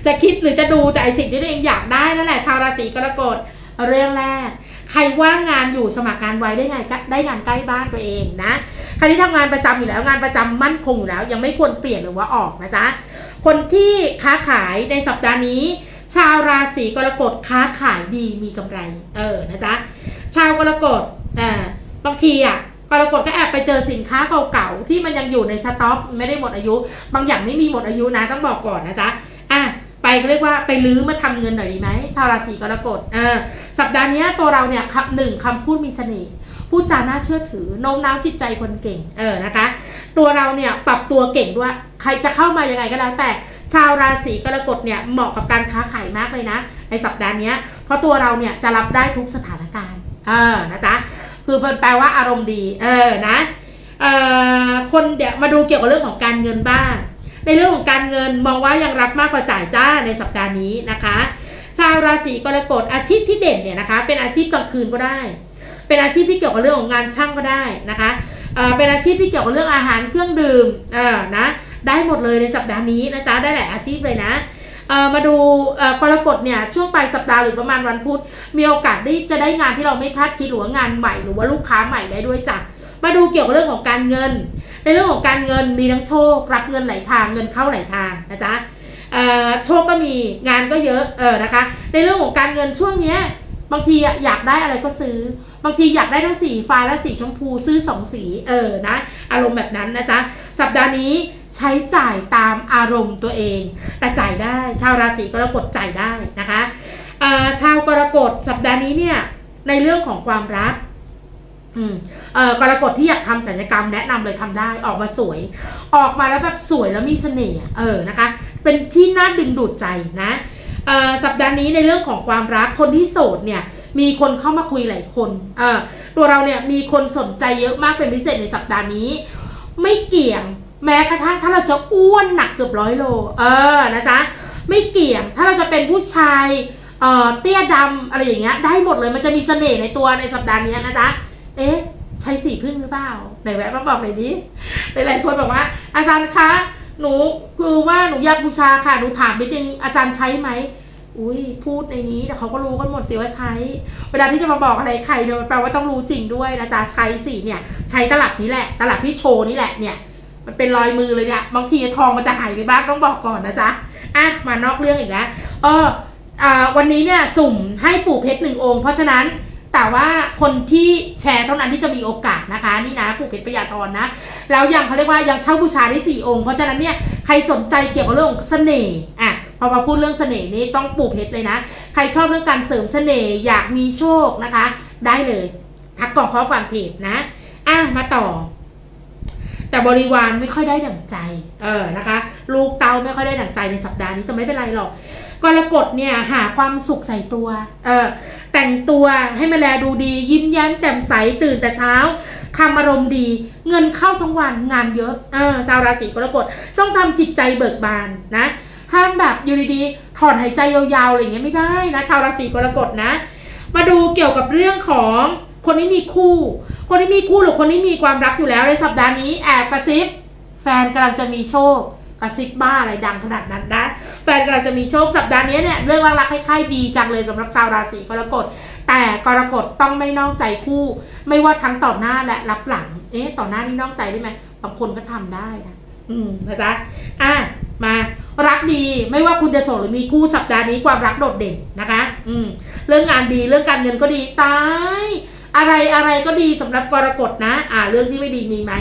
จะคิดหรือจะดูแต่ไอสิ่งที่ตัวเองอยากได้นั่นแหละชาวราศีกรกฎเรื่องแรกใครว่างงานอยู่สมัครงานไว้ได้ไงได้งานใกล้บ้านตัวเองนะใครที่ทำงานประจำอยู่แล้วงานประจำมั่นคงอยู่แล้วยังไม่ควรเปลี่ยนหรือว่าออกนะจ๊ะคนที่ค้าขายในสัปดาห์นี้ชาวราศีกรกฎค้าขายดีมีกำไรเออนะจ๊ะชาวกรกฎอ่าบางทีอ่ะกรกฎก็แอบไปเจอสินค้าเก่าๆที่มันยังอยู่ในสต็อกไม่ได้หมดอายุบางอย่างไม่มีหมดอายุนะต้องบอกก่อนนะจ๊ะอ่ะไปเรียกว่าไปรื้อมาทำเงินหน่อยดีไหมชาวราศีกรกฎอ่าสัปดาห์นี้ตัวเราเนี่ยคำหนึ่งคำพูดมีเสน่ห์พูดจาน่าเชื่อถือโน้มน้าวจิตใจคนเก่งเออนะคะตัวเราเนี่ยปรับตัวเก่งด้วยใครจะเข้ามายังไงก็แล้วแต่ชาวราศีกรกฎเนี่ยเหมาะกับการค้าขายมากเลยนะในสัปดาห์นี้เพราะตัวเราเนี่ยจะรับได้ทุกสถานการณ์เออนะจ๊ะคือแปลว่าอารมณ์ดีเออนะเอ่อคนเดี๋ยวมาดูเกี่ยวกับเรื่องของการเงินบ้างในเรื่องของการเงินมองว่ายังรับมากกว่าจ่ายจ้าในสัปดาห์นี้นะคะชาวราศีกรกฎอาชีพที่เด่นเนี่ยนะคะเป็นอาชีพกลางคืนก็ได้เป็นอาชีพที่เกี่ยวกับเรื่องของงานช่างก็ได้นะคะเออเป็นอาชีพที่เกี่ยวกับเรื่องอาหารเครื่องดื่มเออนะได้หมดเลยในสัปดาห์นี้นะจ๊ะได้หลายอาชีพเลยนะเอ่อมาดูเอ่อกรกฎเนี่ยช่วงปลายสัปดาห์หรือประมาณวันพุธมีโอกาสได้จะได้งานที่เราไม่คาดคิดหรือว่างานใหม่หรือว่าลูกค้าใหม่ได้ด้วยจ้ะมาดูเกี่ยวกับเรื่องของการเงินในเรื่องของการเงินมีทั้งโชครับเงินไหลทางเงินเข้าไหลทางนะจ๊ะเอ่อโชคก็มีงานก็เยอะเออนะคะในเรื่องของการเงินช่วงเนี้ยบางทีอยากได้อะไรก็ซื้อบางทีอยากได้ทั้งสีฟ้าและสีชมพูซื้อสองสีเออนะอารมณ์แบบนั้นนะจ๊ะสัปดาห์นี้ใช้จ่ายตามอารมณ์ตัวเองแต่จ่ายได้ชาวราศีกรกฎจ่ายได้นะคะชาวกรกฎสัปดาห์นี้เนี่ย ในเรื่องของความรักอืมเอ่อกรกฎที่อยากทำศัลยกรรมแนะนำเลยทำได้ออกมาสวยออกมาแล้วแบบสวยแล้วมีเสน่ห์เออนะคะเป็นที่น่าดึงดูดใจนะเอ่อสัปดาห์นี้ในเรื่องของความรักคนที่โสดเนี่ยมีคนเข้ามาคุยหลายคนเอ่อตัวเราเนี่ยมีคนสนใจเยอะมากเป็นพิเศษในสัปดาห์นี้ไม่เกี่ยงแม้กระทั่งถ้าเราจะอ้วนหนักเกือบร้อยโลเออนะจ๊ะไม่เกี่ยงถ้าเราจะเป็นผู้ชายเอ่อเตี้ยดำอะไรอย่างเงี้ยได้หมดเลยมันจะมีเสน่ห์ในตัวในสัปดาห์นี้นะจ๊ะเอ๊ะใช้สีพึ่งหรือเปล่าไหนแวะมาบอกหน่อยดิหลายคนบอกว่าอาจารย์คะหนูคือว่าหนูอยากบูชาค่ะหนูถามนิดนึงอาจารย์ใช้ไหมอุ้ยพูดในนี้แต่เขาก็รู้กันหมดสิว่าใช้เวลาที่จะมาบอกอะไรใครเนี่ยแปลว่าต้องรู้จริงด้วยนะจ๊ะใช้สีเนี่ยใช้ตลับนี้แหละตลับที่โชว์นี่แหละเนี่ยมันเป็นรอยมือเลยเนี่ยบางทีทองมันจะหายไปบ้างต้องบอกก่อนนะจ๊ะอ่ะมานอกเรื่องอีกแล้วเอออ่าวันนี้เนี่ยสุ่มให้ปู่เพชรหนึ่งองค์เพราะฉะนั้นแต่ว่าคนที่แชร์เท่านั้นที่จะมีโอกาสนะคะนี่นะปู่เพชรพยากรณ์นะแล้วยังเขาเรียกว่ายังเช่าบูชาได้สี่องค์เพราะฉะนั้นเนี่ยใครสนใจเกี่ยวกับเรื่องเสน่ห์อ่ะพอมาพูดเรื่องเสน่ห์นี้ต้องปู่เพชรเลยนะใครชอบเรื่องการเสริมเสน่ห์อยากมีโชคนะคะได้เลยทักกล่องข้อความเพจนะอ่ะมาต่อแต่บริวารไม่ค่อยได้ดั่งใจเออนะคะลูกเต้าไม่ค่อยได้ดั่งใจในสัปดาห์นี้จะไม่เป็นไรหรอกกรกฎเนี่ยหาความสุขใส่ตัวเออแต่งตัวให้มาแลดูดียิ้มแย้มแจ่มใสตื่นแต่เช้าทำอารมณ์ดีเงินเข้าทั้งวันงานเยอะเออชาวราศีกรกฎต้องทำจิตใจเบิกบานนะห้ามแบบอยู่ดีๆถอนหายใจยาวๆอะไรอย่างเงี้ยไม่ได้นะชาวราศีกรกฎนะมาดูเกี่ยวกับเรื่องของคนที่มีคู่คนที่มีคู่หรือคนที่มีความรักอยู่แล้วในสัปดาห์นี้แอบกระซิบแฟนกำลังจะมีโชคกระซิบบ้าอะไรดังขนาดนั้นนะแฟนกำลังจะมีโชคสัปดาห์นี้เนี่ยเรื่องรักคล้ายๆดีจังเลยสำหรับชาวราศีกรกฎแต่กรกฎต้องไม่นอกใจคู่ไม่ว่าทั้งต่อหน้าและรับหลังเอ๊ะต่อหน้านี่นอกใจได้ไหมบางคนก็ทำได้นะอืมนะจ๊ะอ่ะมารักดีไม่ว่าคุณจะโสดหรือมีคู่สัปดาห์นี้ความรักโดดเด่นนะคะอืมเรื่องงานดีเรื่องการเงินก็ดีตายอะไรอะไรก็ดีสำหรับกรกฎนะอ่าเรื่องที่ไม่ดีมีไหม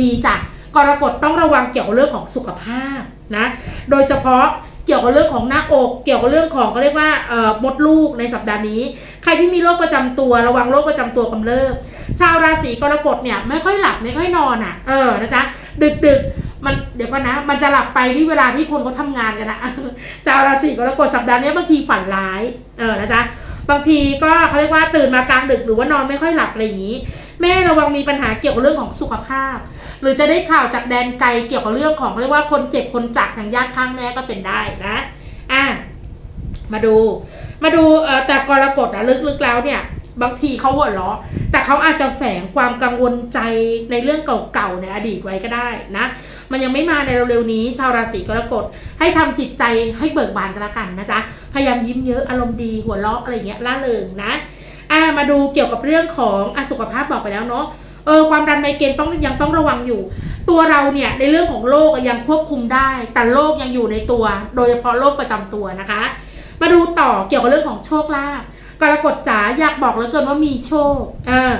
มีจ้ะกรกฎต้องระวังเกี่ยวกับเรื่องของสุขภาพนะโดยเฉพาะเกี่ยวกับเรื่องของหน้าอกเกี่ยวกับเรื่องของเขาเรียกว่าเอ่อมดลูกในสัปดาห์นี้ใครที่มีโรคประจำตัวระวังโรคประจำตัวกำเริบชาวราศีกรกฎเนี่ยไม่ค่อยหลับไม่ค่อยนอนอ่ะเออนะจ๊ะดึกดึกมันเดี๋ยวก็นะมันจะหลับไปที่เวลาที่คนเขาทำงานกันนะชาวราศีกรกฎสัปดาห์นี้บางทีฝันร้ายเออนะจ๊ะบางทีก็เขาเรียกว่าตื่นมากลางดึกหรือว่านอนไม่ค่อยหลับอะไรอย่างนี้แม่ระวังมีปัญหาเกี่ยวกับเรื่องของสุขภาพหรือจะได้ข่าวจากแดนไกลเกี่ยวกับเรื่องของเขาเรียกว่าคนเจ็บคนจากทางญาติข้างแม่ก็เป็นได้นะอ่ะมาดูมาดูเอ่อแต่กรกฎนะลึกๆแล้วเนี่ยบางทีเขาหัวเราะแต่เขาอาจจะแฝงความกังวลใจในเรื่องเก่าๆในอดีตไว้ก็ได้นะมันยังไม่มาในเร็วๆนี้ชาวราศีกรกฎให้ทำจิตใจให้เบิกบานกันละกันนะจ๊ะพยายามยิ้มเยอะอารมณ์ดีหัวเราะอะไรเงี้ยล่าเริงนะอ่ามาดูเกี่ยวกับเรื่องของอสุขภาพบอกไปแล้วเนาะเออความดันไมเกรนต้องยังต้องระวังอยู่ตัวเราเนี่ยในเรื่องของโรคยังควบคุมได้แต่โรคยังอยู่ในตัวโดยเฉพาะโรคประจำตัวนะคะมาดูต่อเกี่ยวกับเรื่องของโชคลาภกรกฎจ๋าอยากบอกเหลือเกินว่ามีโชคเออ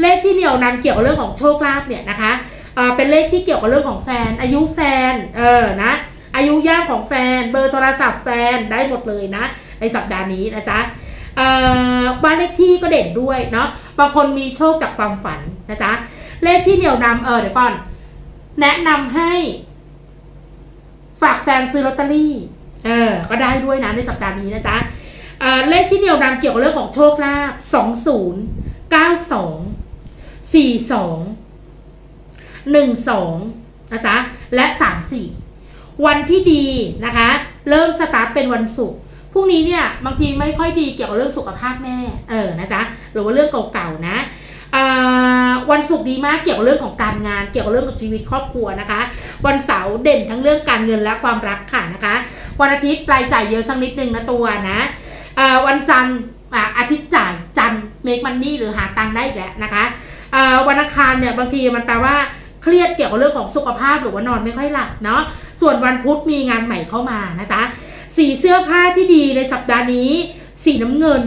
เลขที่เหนี่ยวนำเกี่ยวกับเรื่องของโชคลาภเนี่ยนะคะเออเป็นเลขที่เกี่ยวกับเรื่องของแฟนอายุแฟนเออนะอายุย่างของแฟนเบอร์โทรศัพท์แฟนได้หมดเลยนะในสัปดาห์นี้นะจ๊ะเอ่อบ้านเลขที่ก็เด่นด้วยเนาะบางคนมีโชคจากความฝันนะจ๊ะเลขที่เหนี่ยวนำเออเดี๋ยวก่อนแนะนำให้ฝากแฟนซื้อลอตเตอรี่เออก็ได้ด้วยนะในสัปดาห์นี้นะจ๊ะเอ่อเลขที่เหนี่ยวนำเกี่ยวกับเรื่องของโชคลาภสองศูนย์เก้าสองสี่สองหนึ่งสองนะจ๊ะและสามสี่วันที่ดีนะคะเริ่มสตาร์ทเป็นวันศุกร์พรุ่งนี้เนี่ยบางทีไม่ค่อยดีเกี่ยวกับเรื่องสุขภาพแม่เออนะจ๊ะหรือว่าเรื่องเก่าๆนะวันศุกร์ดีมากเกี่ยวกับเรื่องของการงานเกี่ยวกับเรื่องของชีวิตครอบครัวนะคะวันเสาร์เด่นทั้งเรื่องการเงินและความรักค่ะนะคะวันอาทิตย์รายจ่ายเยอะสักนิดนึงนะตัวนะวันจันทร์อาทิตย์จ่ายจันทร์เมคมันนี่หรือหาตังค์ได้แหละนะคะวันอังคารเนี่ยบางทีมันแปลว่าเครียดเกี่ยวกับเรื่องของสุขภาพหรือว่านอนไม่ค่อยหลับเนาะส่วนวันพุธมีงานใหม่เข้ามานะจ๊ะสีเสื้อผ้าที่ดีในสัปดาห์นี้สีน้ำเงิน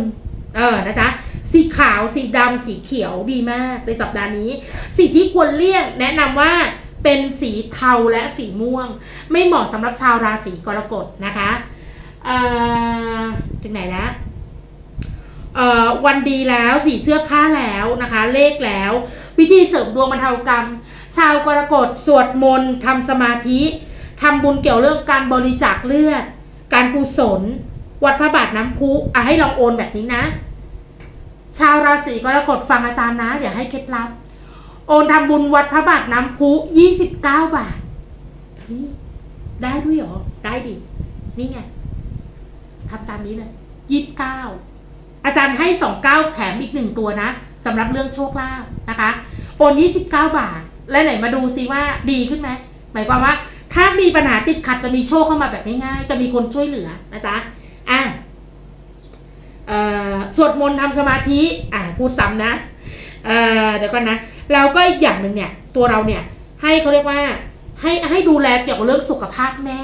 เออนะจ๊ะสีขาวสีดำสีเขียวดีมากในสัปดาห์นี้สีที่ควรเลี่ยงแนะนำว่าเป็นสีเทาและสีม่วงไม่เหมาะสำหรับชาวราศีกรกฎนะคะเอ่อถึงไหนนะ วันดีแล้วสีเสื้อผ้าแล้วนะคะเลขแล้ววิธีเสริมดวงบรรเทากรรมชาวกรกฎสวดมนต์ทำสมาธิทำบุญเกี่ยวเรื่องการบริจาคเลือดการกุศลวัดพระบาทน้ำพุอ่ะให้ลองโอนแบบนี้นะชาวราศีกรกฎฟังอาจารย์นะอย่าให้เคล็ดลับโอนทำบุญวัดพระบาทน้ำพุยี่สิบเก้าบาทได้ด้วยหรอได้ดินี่ไงทำตามนี้เลยยี่สิบเก้าอาจารย์ให้สองสิบเก้าแถมอีกหนึ่งตัวนะสำหรับเรื่องโชคลาภนะคะโอนยี่สิบเก้าบาทและไหนมาดูซิว่าดีขึ้นไหมหมายความว่าถ้ามีปัญหาติดขัดจะมีโชคเข้ามาแบบง่ายๆจะมีคนช่วยเหลือนะจ๊ะอ่ะสวดมนต์ทำสมาธิอ่ะพูดซ้ำนะ เ, เดี๋ยวก่อนนะเราก็อีกอย่างหนึ่งเนี่ยตัวเราเนี่ยให้เขาเรียกว่าให้ให้ดูแลเกี่ยวกับเรื่องสุขภาพแม่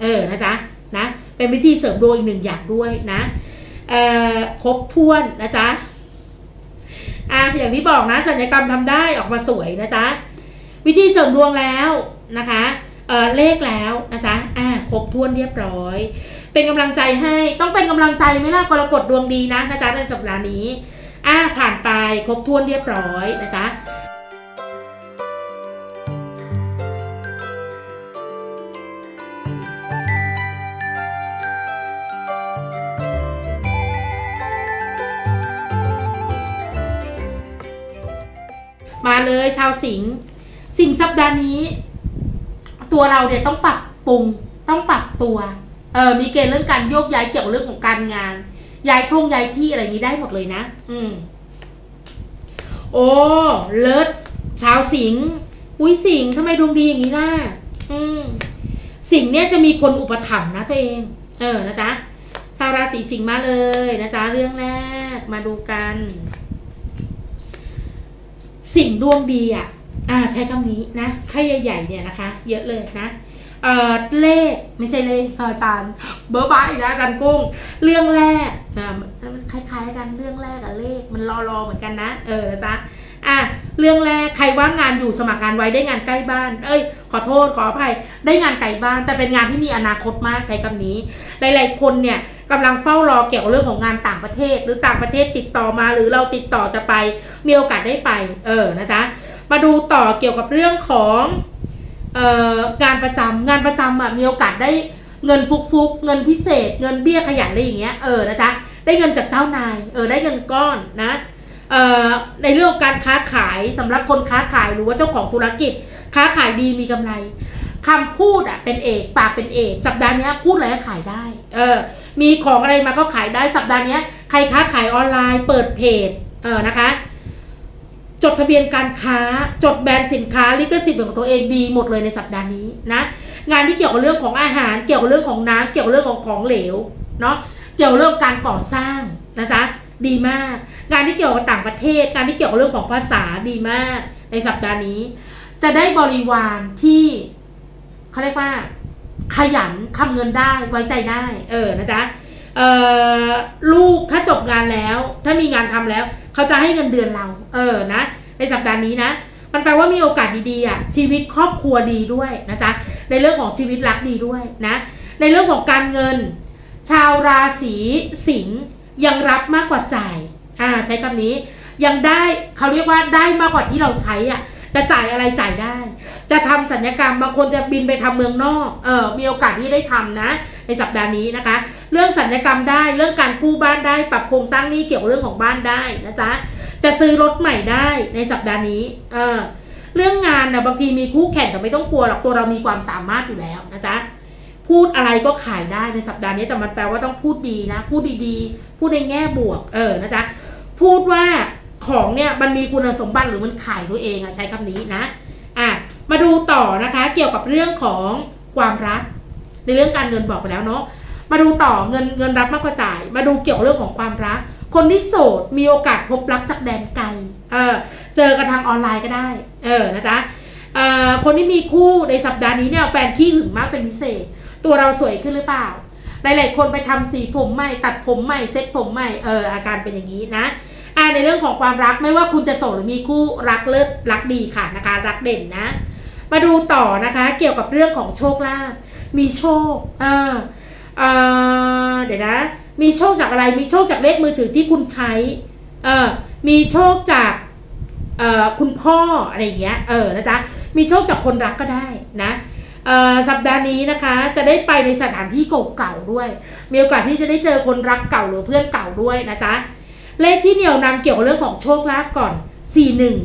เออนะจ๊ะนะเป็นวิธีเสริมดวงอีกหนึ่งอย่างด้วยนะครบถ้วนนะจ๊ะอ่ะอย่างที่บอกนะศัลยกรรมทำได้ออกมาสวยนะจ๊ะวิธีเสริมดวงแล้วนะคะเออเลขแล้วนะจ๊ะอ่ะครบถ้วนเรียบร้อยเป็นกำลังใจให้ต้องเป็นกำลังใจไหมล่ะกรกฎดวงดีนะนะจ๊ะในสัปดาห์นี้อ่ะผ่านไปครบถ้วนเรียบร้อยนะจ๊ะมาเลยชาวสิงห์สิงห์สัปดาห์นี้ตัวเราเนี่ยต้องปรับปรุงต้องปรับตัวเออมีเกณฑ์เรื่องการโยกย้ายเกี่ยวเรื่องของการงานย้ายท่องย้ายที่อะไรนี้ได้หมดเลยนะอืมโอ้เลิศชาวสิงห์อุ้ยสิงห์ทำไมดวงดีอย่างนี้ล่ะอืมสิงห์เนี่ยจะมีคนอุปถัมภ์นะตัวเองเออนะจ๊ะชาวราศีสิงห์มาเลยนะจ๊ะเรื่องแรกมาดูกันสิงห์ดวงดีอ่ะอ่าใช้คำนี้นะไพ่ใหญ่ๆเนี่ยนะคะเยอะเลยนะเออเลขไม่ใช่เลขอาจารย์เบอร์บ้าอีกนะอาจารย์กุ้งเรื่องแรกอ่าคล้ายๆกันเรื่องแรกกับเลขมันรอๆเหมือนกันนะเออจ้ะอ่ะเรื่องแรกใครว่างงานอยู่สมัครงานไว้ได้งานใกล้บ้านเอ้ยขอโทษขออภัยได้งานไกลบ้านแต่เป็นงานที่มีอนาคตมากใช้คำนี้หลายๆคนเนี่ยกำลังเฝ้ารอเกี่ยวกับเรื่องของงานต่างประเทศหรือต่างประเทศติดต่อมาหรือเราติดต่อจะไปมีโอกาสได้ไปเออนะจ๊ะมาดูต่อเกี่ยวกับเรื่องของเอ่องานประจำงานประจำอ่ะมีโอกาสได้เงินฟุกฟุกเงินพิเศษเงินเบี้ยขยันอะไรอย่างเงี้ยเออนะจ๊ะได้เงินจากเจ้านายเออได้เงินก้อนนะเอ่อในเรื่องการค้าขายสำหรับคนค้าขายหรือว่าเจ้าของธุรกิจค้าขายดีมีกำไรคำพูดอ่ะเป็นเอกปากเป็นเอกสัปดาห์นี้พูดอะไรก็ขายได้เออมีของอะไรมาก็ขายได้สัปดาห์นี้ใครค้าขายออนไลน์เปิดเพจเออนะคะจดทะเบียนการค้าจดแบรนด์สินค้าลิขสิทธิ์ของตัวเองดีหมดเลยในสัปดาห์นี้นะงานที่เกี่ยวกับเรื่องของอาหารเกี่ยวกับเรื่องของน้ำเกี่ยวกับเรื่องของของเหลวเนาะเกี่ยวกับเรื่องการก่อสร้างนะจ๊ะดีมากงานที่เกี่ยวกับต่างประเทศงานที่เกี่ยวกับเรื่องของภาษาดีมากในสัปดาห์นี้จะได้บริวารที่เขาเรียกว่าขยันทำเงินได้ไว้ใจได้เออนะจ๊ะเออลูกถ้าจบงานแล้วถ้ามีงานทำแล้วเขาจะให้เงินเดือนเราเออนะในสัปดาห์นี้นะมันแปลว่ามีโอกาสดีๆอ่ะชีวิตครอบครัวดีด้วยนะจ๊ะในเรื่องของชีวิตรักดีด้วยนะในเรื่องของการเงินชาวราศีสิงห์ยังรับมากกว่าจ่ายอ่าใช้คำนี้ยังได้เขาเรียกว่าได้มากกว่าที่เราใช้อ่ะจะจ่ายอะไรจ่ายได้จะทำศัลยกรรมบางคนจะบินไปทำเมืองนอกเออมีโอกาสที่ได้ทำนะในสัปดาห์นี้นะคะเรื่องศัลยกรรมได้เรื่องการกู้บ้านได้ปรับโครงสร้างหนี้เกี่ยวกับเรื่องของบ้านได้นะจ๊ะจะซื้อรถใหม่ได้ในสัปดาห์นี้เออเรื่องงานนะบางทีมีคู่แข่งแต่ไม่ต้องกลัวหรอกตัวเรามีความสามารถอยู่แล้วนะจ๊ะพูดอะไรก็ขายได้ในสัปดาห์นี้แต่มันแปลว่าต้องพูดดีนะพูดดีๆพูดในแง่บวกเออนะจ๊ะพูดว่าของเนี่ยมันมีคุณสมบัติหรือมันขายตัวเองอะใช้คำนี้นะอ่ะมาดูต่อนะคะเกี่ยวกับเรื่องของความรักในเรื่องการเงินบอกไปแล้วเนาะมาดูต่อเงินเงินรับมากกว่าจ่ายมาดูเกี่ยวกับเรื่องของความรักคนที่โสดมีโอกาสพบรักจากแดนไกลเออเจอกันทางออนไลน์ก็ได้เออนะจ๊ะเอ่อคนที่มีคู่ในสัปดาห์นี้เนี่ยแฟนขี้หึงมากเป็นพิเศษตัวเราสวยขึ้นหรือเปล่าหลายๆคนไปทำสีผมใหม่ตัดผมใหม่เซ็ตผมใหม่เอออาการเป็นอย่างนี้นะอ่าในเรื่องของความรักไม่ว่าคุณจะโสดหรือมีคู่รักเลิศรักดีค่ะนะคะรักเด่นนะมาดูต่อนะคะเกี่ยวกับเรื่องของโชคลาภมีโชคเออเออเดี๋ยวนะ มีโชคจากอะไรมีโชคจากเลขมือถือที่คุณใช้เออมีโชคจากเออคุณพ่ออะไรอย่างเงี้ยเออนะจ๊ะมีโชคจากคนรักก็ได้นะเออสัปดาห์นี้นะคะจะได้ไปในสถานที่เก่าๆด้วยมีโอกาสที่จะได้เจอคนรักเก่าหรือเพื่อนเก่าด้วยนะจ๊ะเลขที่เหนี่ยวนำเกี่ยวกับเรื่องของโชคลาภก่อนสี่หนึ่ง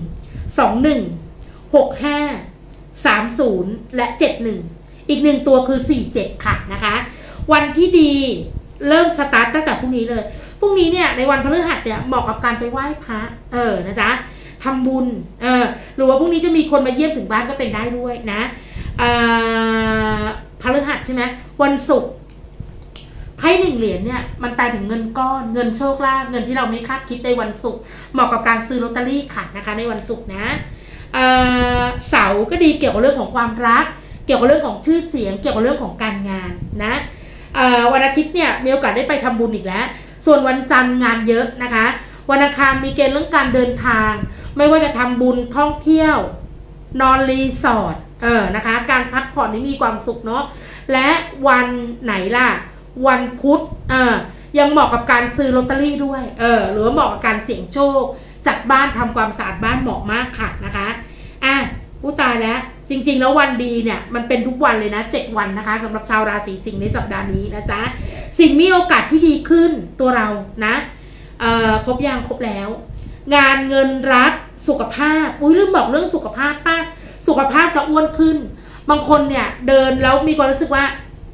สองหนึ่ง หกห้า สามศูนย์และเจ็ดหนึ่งอีกหนึ่งตัวคือสี่เจ็ดค่ะนะคะวันที่ดีเริ่มสตาร์ทตั้งแต่พรุ่งนี้เลยพรุ่งนี้เนี่ยในวันพฤหัสเนี่ยเหมาะกับการไปไหว้พระเออนะจ๊ะทำบุญเออหรือว่าพรุ่งนี้จะมีคนมาเยี่ยมถึงบ้านก็เป็นได้ด้วยนะเอ่อพฤหัสใช่ไหมวันศุกร์ไพ่หนึ่งเหรียญเนี่ยมันไปถึงเงินก้อนเงินโชคลาภเงินที่เราไม่คาดคิดในวันศุกร์เหมาะกับการซื้อลอตเตอรี่ค่ะนะคะในวันศุกร์นะเอ่อเสาร์ก็ดีเกี่ยวกับเรื่องของความรักเกี่ยวกับเรื่องของชื่อเสียงเกี่ยวกับเรื่องของการงานนะเอ่อวันอาทิตย์เนี่ยมีโอกาสได้ไปทำบุญอีกแล้วส่วนวันจันทร์งานเยอะนะคะวันอังคารมีเกณฑ์เรื่องการเดินทางไม่ว่าจะทำบุญท่องเที่ยวนอนรีสอร์ทเออนะคะการพักผ่อนนี่มีความสุขเนาะและวันไหนล่ะวันพุธเออยังเหมาะกับการซื้อลอตเตอรี่ด้วยเออหรือเหมาะกับการเสี่ยงโชคจัดบ้านทำความสะอาดบ้านเหมาะมากค่ะนะคะอ่ะผู้ตายแล้วจริงๆแล้ววันดีเนี่ยมันเป็นทุกวันเลยนะเจ็ดวันนะคะสำหรับชาวราศีสิงห์ในสัปดาห์นี้นะจ๊ะสิ่งมีโอกาสที่ดีขึ้นตัวเรานะเออครบยังครบแล้วงานเงินรักสุขภาพอุ้ยลืมบอกเรื่องสุขภาพป้าสุขภาพจะอ้วนขึ้นบางคนเนี่ยเดินแล้วมีความรู้สึกว่า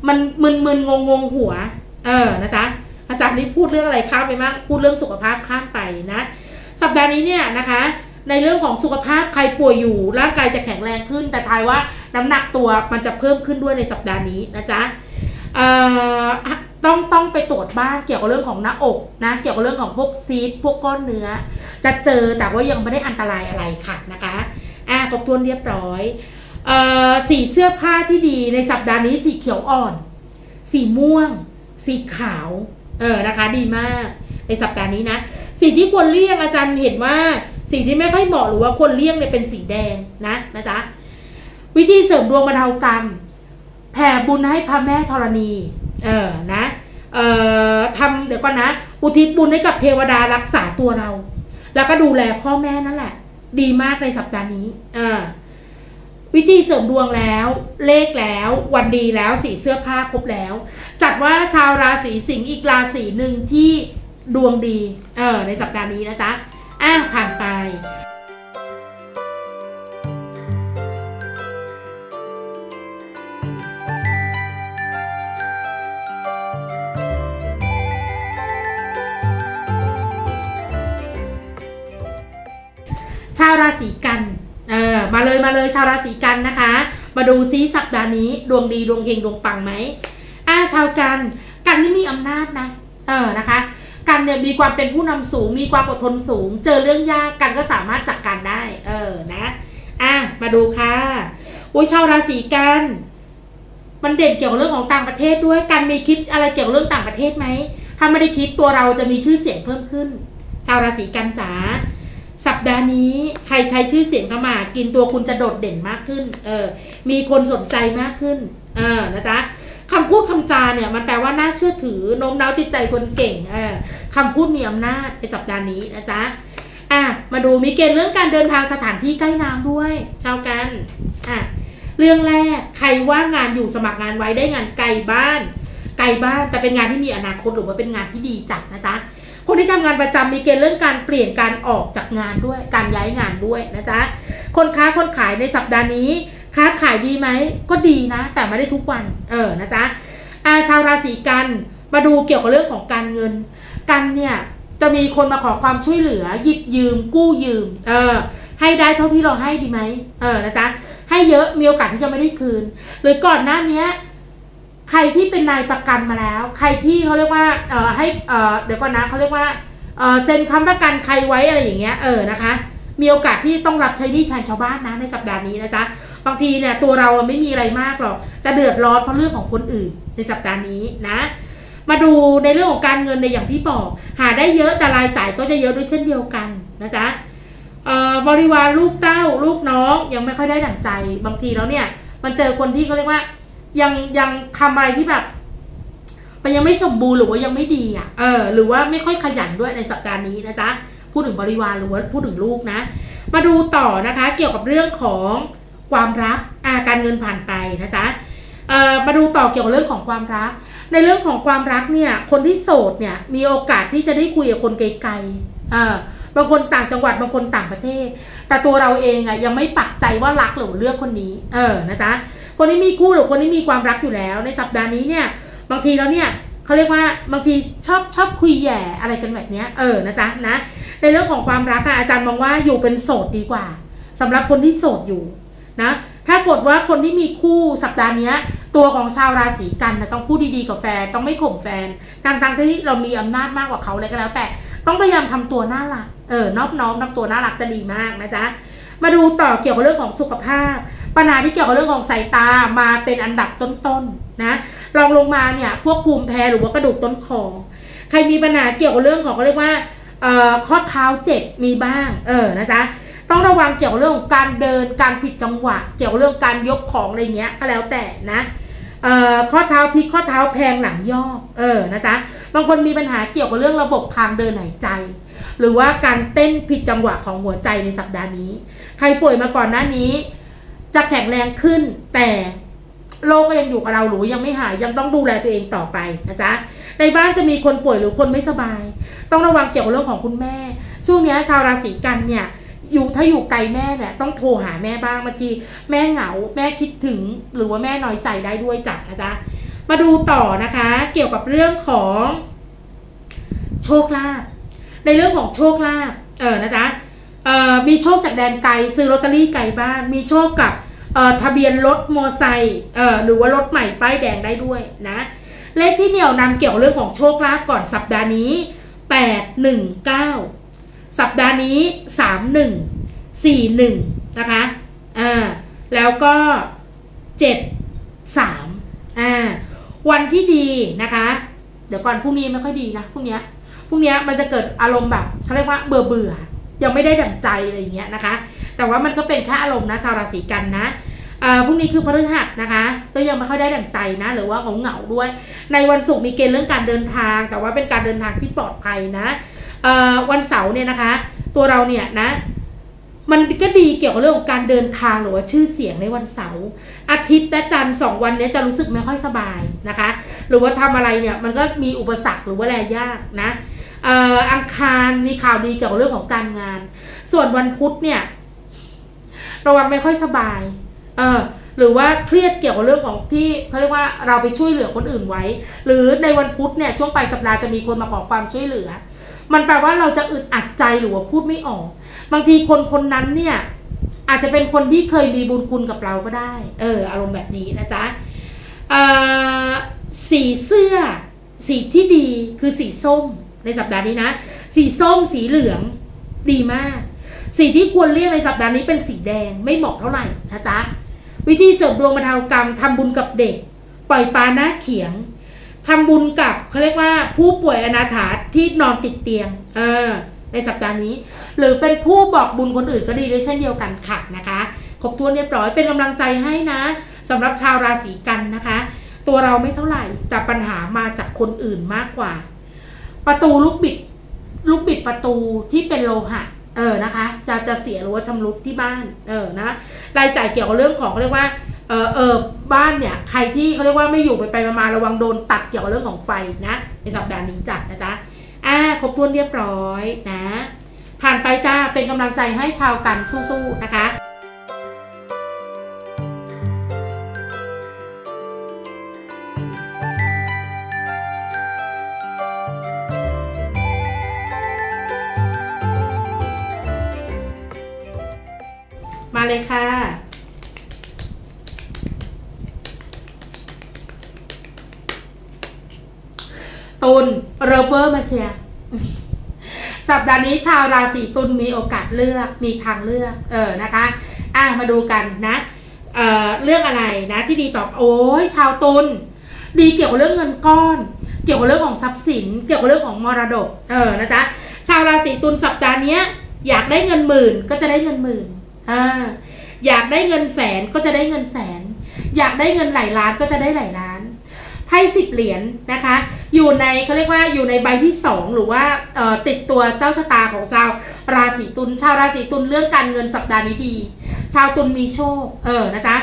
มันมึนๆงงงหัวเออนะจ๊ะอาจารย์นี่พูดเรื่องอะไรข้ามไปมากพูดเรื่องสุขภาพข้ามไปนะสัปดาห์นี้เนี่ยนะคะในเรื่องของสุขภาพใครป่วยอยู่ร่างกายจะแข็งแรงขึ้นแต่ทายว่าน้ำหนักตัวมันจะเพิ่มขึ้นด้วยในสัปดาห์นี้นะจ๊ะเอ่อต้องต้องไปตรวจบ้างเกี่ยวกับเรื่องของหน้าอกนะเกี่ยวกับเรื่องของพวกซีสพวกก้อนเนื้อจะเจอแต่ว่ายังไม่ได้อันตรายอะไรค่ะนะคะอ่ะครบถ้วนเรียบร้อยเอ่อสีเสื้อผ้าที่ดีในสัปดาห์นี้สีเขียวอ่อนสีม่วงสีขาวเออนะคะดีมากในสัปดาห์นี้นะสีที่ควรเลี่ยงอาจารย์เห็นว่าสีที่ไม่ค่อยเหมาะหรือว่าควรเลี่ยงเนี่ยเป็นสีแดงนะนะจ๊ะวิธีเสริมดวงบรรเทากรรมแผ่บุญให้พระแม่ธรณีเออนะเอ่อทำเดี๋ยวก่อนนะอุทิศบุญให้กับเทวดารักษาตัวเราแล้วก็ดูแลพ่อแม่นั่นแหละดีมากในสัปดาห์นี้เออวิธีเสริมดวงแล้วเลขแล้ววันดีแล้วสีเสื้อผ้าครบแล้วจัดว่าชาวราศีสิงห์อีกราศีหนึ่งที่ดวงดีเออในสัปดาห์นี้นะจ๊ะอ่ะผ่านไปชาวราศีกันเออมาเลยมาเลยชาวราศีกันนะคะมาดูซิสัปดาห์นี้ดวงดีดวงเฮงดวงปังไหมอ่าชาวกันกันนี่มีอำนาจนะเออนะคะกันเนี่ยมีความเป็นผู้นำสูงมีความอดทนสูงเจอเรื่องยากกันก็สามารถจัดการได้เออนะอ่ะมาดูค่ะโอ้ยชาวราศีกันมันเด่นเกี่ยวกับเรื่องของต่างประเทศด้วยกันมีคิดอะไรเกี่ยวกับเรื่องต่างประเทศไหมถ้าไม่ได้คิดตัวเราจะมีชื่อเสียงเพิ่มขึ้นชาวราศีกันจ๋าสัปดาห์นี้ใครใช้ชื่อเสียงเข้ามากินตัวคุณจะโดดเด่นมากขึ้นเออมีคนสนใจมากขึ้นเออนะจ๊ะคำพูดคำจาเนี่ยมันแปลว่าน่าเชื่อถือโน้มน้าวจิตใจคนเก่งเออคำพูดมีอำนาจในสัปดาห์นี้นะจ๊ะอ่ะมาดูมีเกณฑ์เรื่องการเดินทางสถานที่ใกล้น้ำด้วยชาวกันอ่ะเรื่องแรกใครว่างงานอยู่สมัครงานไว้ได้งานไกลบ้านไกลบ้านแต่เป็นงานที่มีอนาคตหรือว่าเป็นงานที่ดีจัดนะจ๊ะคนที่ทำงานประจำมีเกณฑ์เรื่องการเปลี่ยนการออกจากงานด้วยการย้ายงานด้วยนะจ๊ะคนค้าคนขายในสัปดาห์นี้ค้าขายดีไหมก็ดีนะแต่ไม่ได้ทุกวันเออนะจ๊ะอาชาวราศีกันมาดูเกี่ยวกับเรื่องของการเงินกันเนี่ยจะมีคนมาขอความช่วยเหลือหยิบยืมกู้ยืมเออให้ได้เท่าที่เราให้ดีไหมเออนะจ๊ะให้เยอะมีโอกาสที่จะไม่ได้คืนหรือก่อนหน้านี้ใครที่เป็นนายประกันมาแล้วใครที่เขาเรียกว่าเออให้เออเดี๋ยวก่อนนะเขาเรียกว่าเออเซ็นค้ำประกันใครไว้อะไรอย่างเงี้ยเออนะคะมีโอกาสที่ต้องรับใช้หนี้แทนชาวบ้านนะในสัปดาห์นี้นะจ๊ะบางทีเนี่ยตัวเราไม่มีอะไรมากหรอกจะเดือดร้อนเพราะเรื่องของคนอื่นในสัปดาห์นี้นะมาดูในเรื่องของการเงินในอย่างที่บอกหาได้เยอะแต่รายจ่ายก็จะเยอะด้วยเช่นเดียวกันนะจ๊ะเอ่อบริวารลูกเต้าลูกน้องยังไม่ค่อยได้ดั่งใจบางทีแล้วเนี่ยมันเจอคนที่เขาเรียกว่ายังยังทำอะไรที่แบบ มันยังไม่สมบูรณ์หรือว่ายังไม่ดีอ่ะเออหรือว่าไม่ค่อยขยันด้วยในสัปดาห์นี้นะจ๊ะพูดถึงบริวารหรือว่าพูดถึงลูกนะมาดูต่อนะคะเกี่ยวกับเรื่องของความรักอาการเงินผ่านไปนะจ๊ะเอ่อมาดูต่อเกี่ยวกับเรื่องของความรักในเรื่องของความรักเนี่ยคนที่โสดเนี่ยมีโอกาสที่จะได้คุยกับคนไกลๆเออบางคนต่างจังหวัดบางคนต่างประเทศแต่ตัวเราเองอ่ะยังไม่ปักใจว่ารักหรือเลือกคนนี้เออนะจ๊ะคนที่มีคู่หรือคนที่มีความรักอยู่แล้วในสัปดาห์นี้เนี่ยบางทีแล้วเนี่ยเขาเรียกว่าบางทีชอบชอบคุยแย่อะไรกันแบบนี้เออนะจ๊ะนะในเรื่องของความรักค่ะอาจารย์มองว่าอยู่เป็นโสดดีกว่าสำหรับคนที่โสดอยู่นะถ้ากดว่าคนที่มีคู่สัปดาห์นี้ตัวของชาวราศีกันนะต้องพูดดีๆกับแฟนต้องไม่ข่มแฟนทั้งๆที่เรามีอำนาจมากกว่าเขาเลยก็แล้วแต่ต้องพยายามทำตัวน่ารักเออนอบน้อมทำตัวน่ารักจะดีมากนะจ๊ะมาดูต่อเกี่ยวกับเรื่องของสุขภาพปัญหาที่เกี่ยวกับเรื่องของสายตามาเป็นอันดับต้นๆ น, นะลองลงมาเนี่ยพวกภูมิแพ้หรือว่ากระดูกต้นคอใครมีปัญหาเกี่ยวกับเรื่องของเขาเรียกว่าเอ่อข้อเท้าเจ็บมีบ้างเออนะจ๊ะต้องระวังเกี่ยวกับเรื่องของการเดินการผิดจังหวะเกี่ยวกับเรื่องการยกของอะไรเงี้ยก็แล้วแต่นะเอ่อข้อเท้าพลิกข้อเท้าแพงหลังยอกเออนะจ๊ะบางคนมีปัญหาเกี่ยวกับเรื่องระบบทางเดินหายใจหรือว่าการเต้นผิดจังหวะของหัวใจในสัปดาห์นี้ใครป่วยมาก่อนหน้านี้จะแข็งแรงขึ้นแต่โรคก็ยังอยู่กับเราหรือยังไม่หายยังต้องดูแลตัวเองต่อไปนะจ๊ะในบ้านจะมีคนป่วยหรือคนไม่สบายต้องระวังเกี่ยวกับเรื่องของคุณแม่ช่วงนี้ชาวราศีกันเนี่ยอยู่ถ้าอยู่ไกลแม่เนี่ยต้องโทรหาแม่บ้างบางทีแม่เหงาแม่คิดถึงหรือว่าแม่น้อยใจได้ด้วยจัดนะจ๊ะมาดูต่อนะคะเกี่ยวกับเรื่องของโชคลาภในเรื่องของโชคลาภเออนะจ๊ะเอ่อมีโชคจากแดนไกลซื้อลอตเตอรี่ไกลบ้านมีโชคกับเอ่อทะเบียนรถมอไซค์เอ่อหรือว่ารถใหม่ป้ายแดงได้ด้วยนะเลขที่เหนี่ยวนำเกี่ยวเรื่องของโชคลาภก่อนสัปดาห์นี้แปด หนึ่ง เก้าสัปดาห์นี้สาม หนึ่ง สี่ หนึ่งนะคะอ่าแล้วก็เจ็ด สามอ่าวันที่ดีนะคะเดี๋ยวก่อนพรุ่งนี้ไม่ค่อยดีนะพรุ่งนี้พรุ่งนี้มันจะเกิดอารมณ์แบบเขาเรียกว่าเบื่อเบื่อยังไม่ได้ดั่งใจอะไรอย่างเงี้ยนะคะแต่ว่ามันก็เป็นแค่อารมณ์นะชาวราศีกันนะเอ่อพรุ่งนี้คือพฤหัสนะคะก็ยังไม่ค่อยได้ดั่งใจนะหรือว่าเหงาๆด้วยในวันศุกร์มีเกณฑ์เรื่องการเดินทางแต่ว่าเป็นการเดินทางที่ปลอดภัยนะเอ่อวันเสาร์เนี่ยนะคะตัวเราเนี่ยนะมันก็ดีเกี่ยวกับเรื่องของการเดินทางหรือว่าชื่อเสียงในวันเสาร์อาทิตย์และจันทร์สองวันนี้จะรู้สึกไม่ค่อยสบายนะคะหรือว่าทำอะไรเนี่ยมันก็มีอุปสรรคหรือว่าแรงยากนะเอ่ออังคารมีข่าวดีเกี่ยวกับเรื่องของการงานส่วนวันพุธเนี่ยระวังไม่ค่อยสบายเออหรือว่าเครียดเกี่ยวกับเรื่องของที่เขาเรียกว่าเราไปช่วยเหลือคนอื่นไว้หรือในวันพุธเนี่ยช่วงปลายสัปดาห์จะมีคนมาขอความช่วยเหลือมันแปลว่าเราจะอึดอัดใจหรือว่าพูดไม่ออกบางทีคนคนนั้นเนี่ยอาจจะเป็นคนที่เคยมีบุญคุณกับเราก็ได้เอออารมณ์แบบนี้นะจ๊ะเอ่อสีเสื้อสีที่ดีคือสีส้มในสัปดาห์นี้นะสีส้มสีเหลืองดีมากสีที่ควรเลี่ยงในสัปดาห์นี้เป็นสีแดงไม่เหมาะเท่าไหร่นะจ๊ะวิธีเสริมดวงบรรเทากรรมทำบุญกับเด็กปล่อยปลาหน้าเขียงทำบุญกับเขาเรียกว่าผู้ป่วยอนาถาที่นอนติดเตียงเออในสัปดาห์นี้หรือเป็นผู้บอกบุญคนอื่นก็ดีด้วยเช่นเดียวกันค่ะนะคะครบถ้วนเรียบร้อยเป็นกำลังใจให้นะสำหรับชาวราศีกันนะคะตัวเราไม่เท่าไหร่แต่ปัญหามาจากคนอื่นมากกว่าประตูลูกบิดลูกบิดประตูที่เป็นโลหะเออนะคะจะจะเสียหรือว่าชำรุดที่บ้านเออนะรายจ่ายเกี่ยวกับเรื่องของเรียกว่าเออเออบ้านเนี่ยใครที่เขาเรียกว่าไม่อยู่ไปไปมาระวังโดนตัดเกี่ยวกับเรื่องของไฟนะในสัปดาห์นี้จัดนะจ๊ะอ่าครบถ้วนเรียบร้อยนะผ่านไปจ้าเป็นกำลังใจให้ชาวกันสู้ๆนะคะมาเลยค่ะตุลเรเบอร์มาเชียสัปดาห์นี้ชาวราศีตุลมีโอกาสเลือกมีทางเลือกเออนะคะอ่ะมาดูกันนะเอ่อเรื่องอะไรนะที่ดีตอบโอ้ยชาวตุลดีเกี่ยวกับเรื่องเงินก้อนเกี่ยวกับเรื่องของทรัพย์สินเกี่ยวกับเรื่องของมรดกเออนะจ๊ะชาวราศีตุลสัปดาห์นี้อยากได้เงินหมื่นก็จะได้เงินหมื่นอยากได้เงินแสนก็จะได้เงินแสนอยากได้เงินหลายล้านก็จะได้หลายล้าน ไพ่สิบเหรียญ น, นะคะอยู่ในเขาเรียกว่าอยู่ในใบที่สองหรือว่าติดตัวเจ้าชะตาของเจ้าราศีตุลชาวราศีตุลเรื่องการเงินสัปดาห์นี้ดีชาวตุลมีโชคเออนะจ๊ะ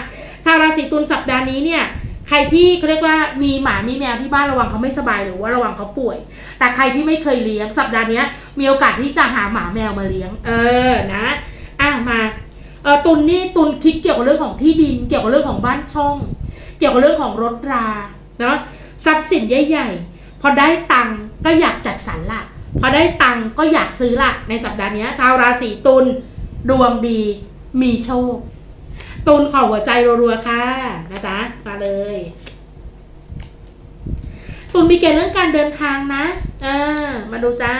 ชาวราศีตุลสัปดาห์นี้เนี่ยใครที่เขาเรียกว่ามีหมามีแมวที่บ้านระวังเขาไม่สบายหรือว่าระวังเขาป่วยแต่ใครที่ไม่เคยเลี้ยงสัปดาห์นี้มีโอกาสที่จะหาหมาแมวมาเลี้ยงเออนะอ่ะมาเออตุลนี่ตุลคิดเกี่ยวกับเรื่องของที่ดินเกี่ยวกับเรื่องของบ้านช่องเกี่ยวกับเรื่องของรถราเนาะทรัพย์สินใหญ่ๆพอได้ตังก็อยากจัดสรรละพอได้ตังก็อยากซื้อละในสัปดาห์นี้ชาวราศีตุลดวงดีมีโชคตุลขอหัวใจรัวๆค่ะนะจ๊ะมาเลยตุลมีเกณฑ์เรื่องการเดินทางนะเออมาดูจ้า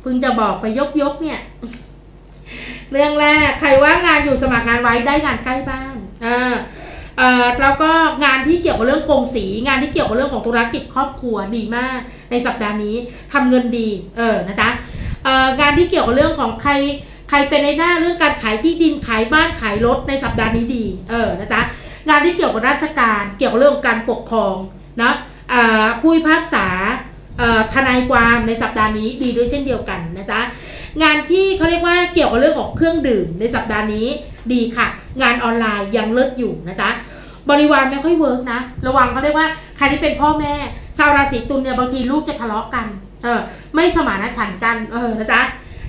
เพิ่งจะบอกไปยกๆเนี่ยเรื่องแรกใครว่างงานอยู่สมัครงานไว้ได้งานใกล้บ้านเออเออแล้วก็งานที่เกี่ยวกับเรื่องกงสีงานที่เกี่ยวกับเรื่องของธุรกิจครอบครัวดีมากในสัปดาห์นี้ทำเงินดีเออนะจ๊ะเอองานที่เกี่ยวกับเรื่องของใครใครเป็นในหน้าเรื่องการขายที่ดินขายบ้านขายรถในสัปดาห์นี้ดีเออนะจ๊ะงานที่เกี่ยวกับราชการเกี่ยวกับเรื่องการปกครองนะเออผู้พิพากษาทนายความในสัปดาห์นี้ดีด้วยเช่นเดียวกันนะจ๊ะงานที่เขาเรียกว่าเกี่ยวกับเรื่องของเครื่องดื่มในสัปดาห์นี้ดีค่ะงานออนไลน์ยังเลิศอยู่นะจ๊ะบริวารไม่ค่อยเวิร์กนะระวังเขาเรียกว่าใครที่เป็นพ่อแม่ชาวราศีตุลเนี่ยบางทีลูกจะทะเลาะกันเออไม่สมานฉันท์กันเออนะจ๊ะ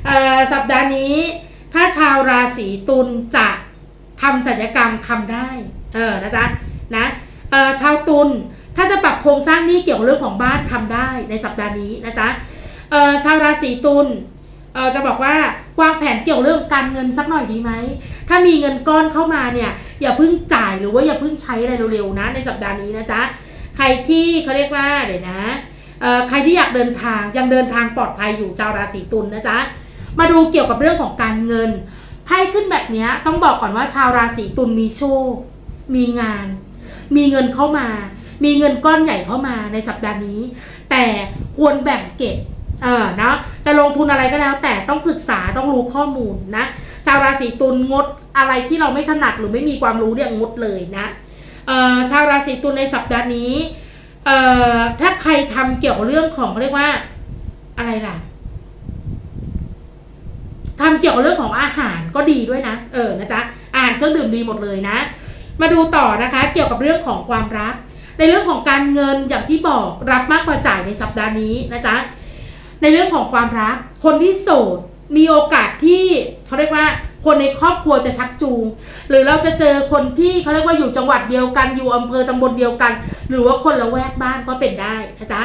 เออสัปดาห์นี้ถ้าชาวราศีตุลจะทำศัลยกรรมทำได้เออนะจ๊ะนะเออชาวตุลถ้าจะปรับโครงสร้างหนี้เกี่ยวกับเรื่องของบ้านทำได้ในสัปดาห์นี้นะจ๊ะเออชาวราศีตุลเออจะบอกว่าวางแผนเกี่ยวเรื่องการเงินสักหน่อยดีไหมถ้ามีเงินก้อนเข้ามาเนี่ยอย่าเพิ่งจ่ายหรือว่าอย่าเพิ่งใช้อะไรเร็วๆนะในสัปดาห์นี้นะจ๊ะใครที่เขาเรียกว่าเดี๋ยวนะเออใครที่อยากเดินทางยังเดินทางปลอดภัยอยู่ชาวราศีตุลนะจ๊ะมาดูเกี่ยวกับเรื่องของการเงินไพ่ขึ้นแบบนี้ต้องบอกก่อนว่าชาวราศีตุลมีโชคมีงานมีเงินเข้ามามีเงินก้อนใหญ่เข้ามาในสัปดาห์นี้แต่ควรแบ่งเก็บเออเนาะจะลงทุนอะไรก็แล้วแต่ต้องศึกษาต้องรู้ข้อมูลนะชาวราศีตุลงดอะไรที่เราไม่ถนัดหรือไม่มีความรู้เนี่ยงดเลยนะเออชาวราศีตุลในสัปดาห์นี้เออถ้าใครทำเกี่ยวเรื่องของเรียกว่าอะไรล่ะทำเกี่ยวกับเรื่องของอาหารก็ดีด้วยนะเออนะจ๊ะอาหารเครื่องดื่มดีหมดเลยนะมาดูต่อนะคะเกี่ยวกับเรื่องของความรักในเรื่องของการเงินอย่างที่บอกรับมากกว่าจ่ายในสัปดาห์นี้นะจ๊ะในเรื่องของความรักคนที่โสดมีโอกาสที่เขาเรียกว่าคนในครอบครัวจะชักจูงหรือเราจะเจอคนที่เขาเรียกว่าอยู่จังหวัดเดียวกันอยู่อำเภอตำบลเดียวกันหรือว่าคนละแวกบ้านก็เป็นได้นะจ๊ะ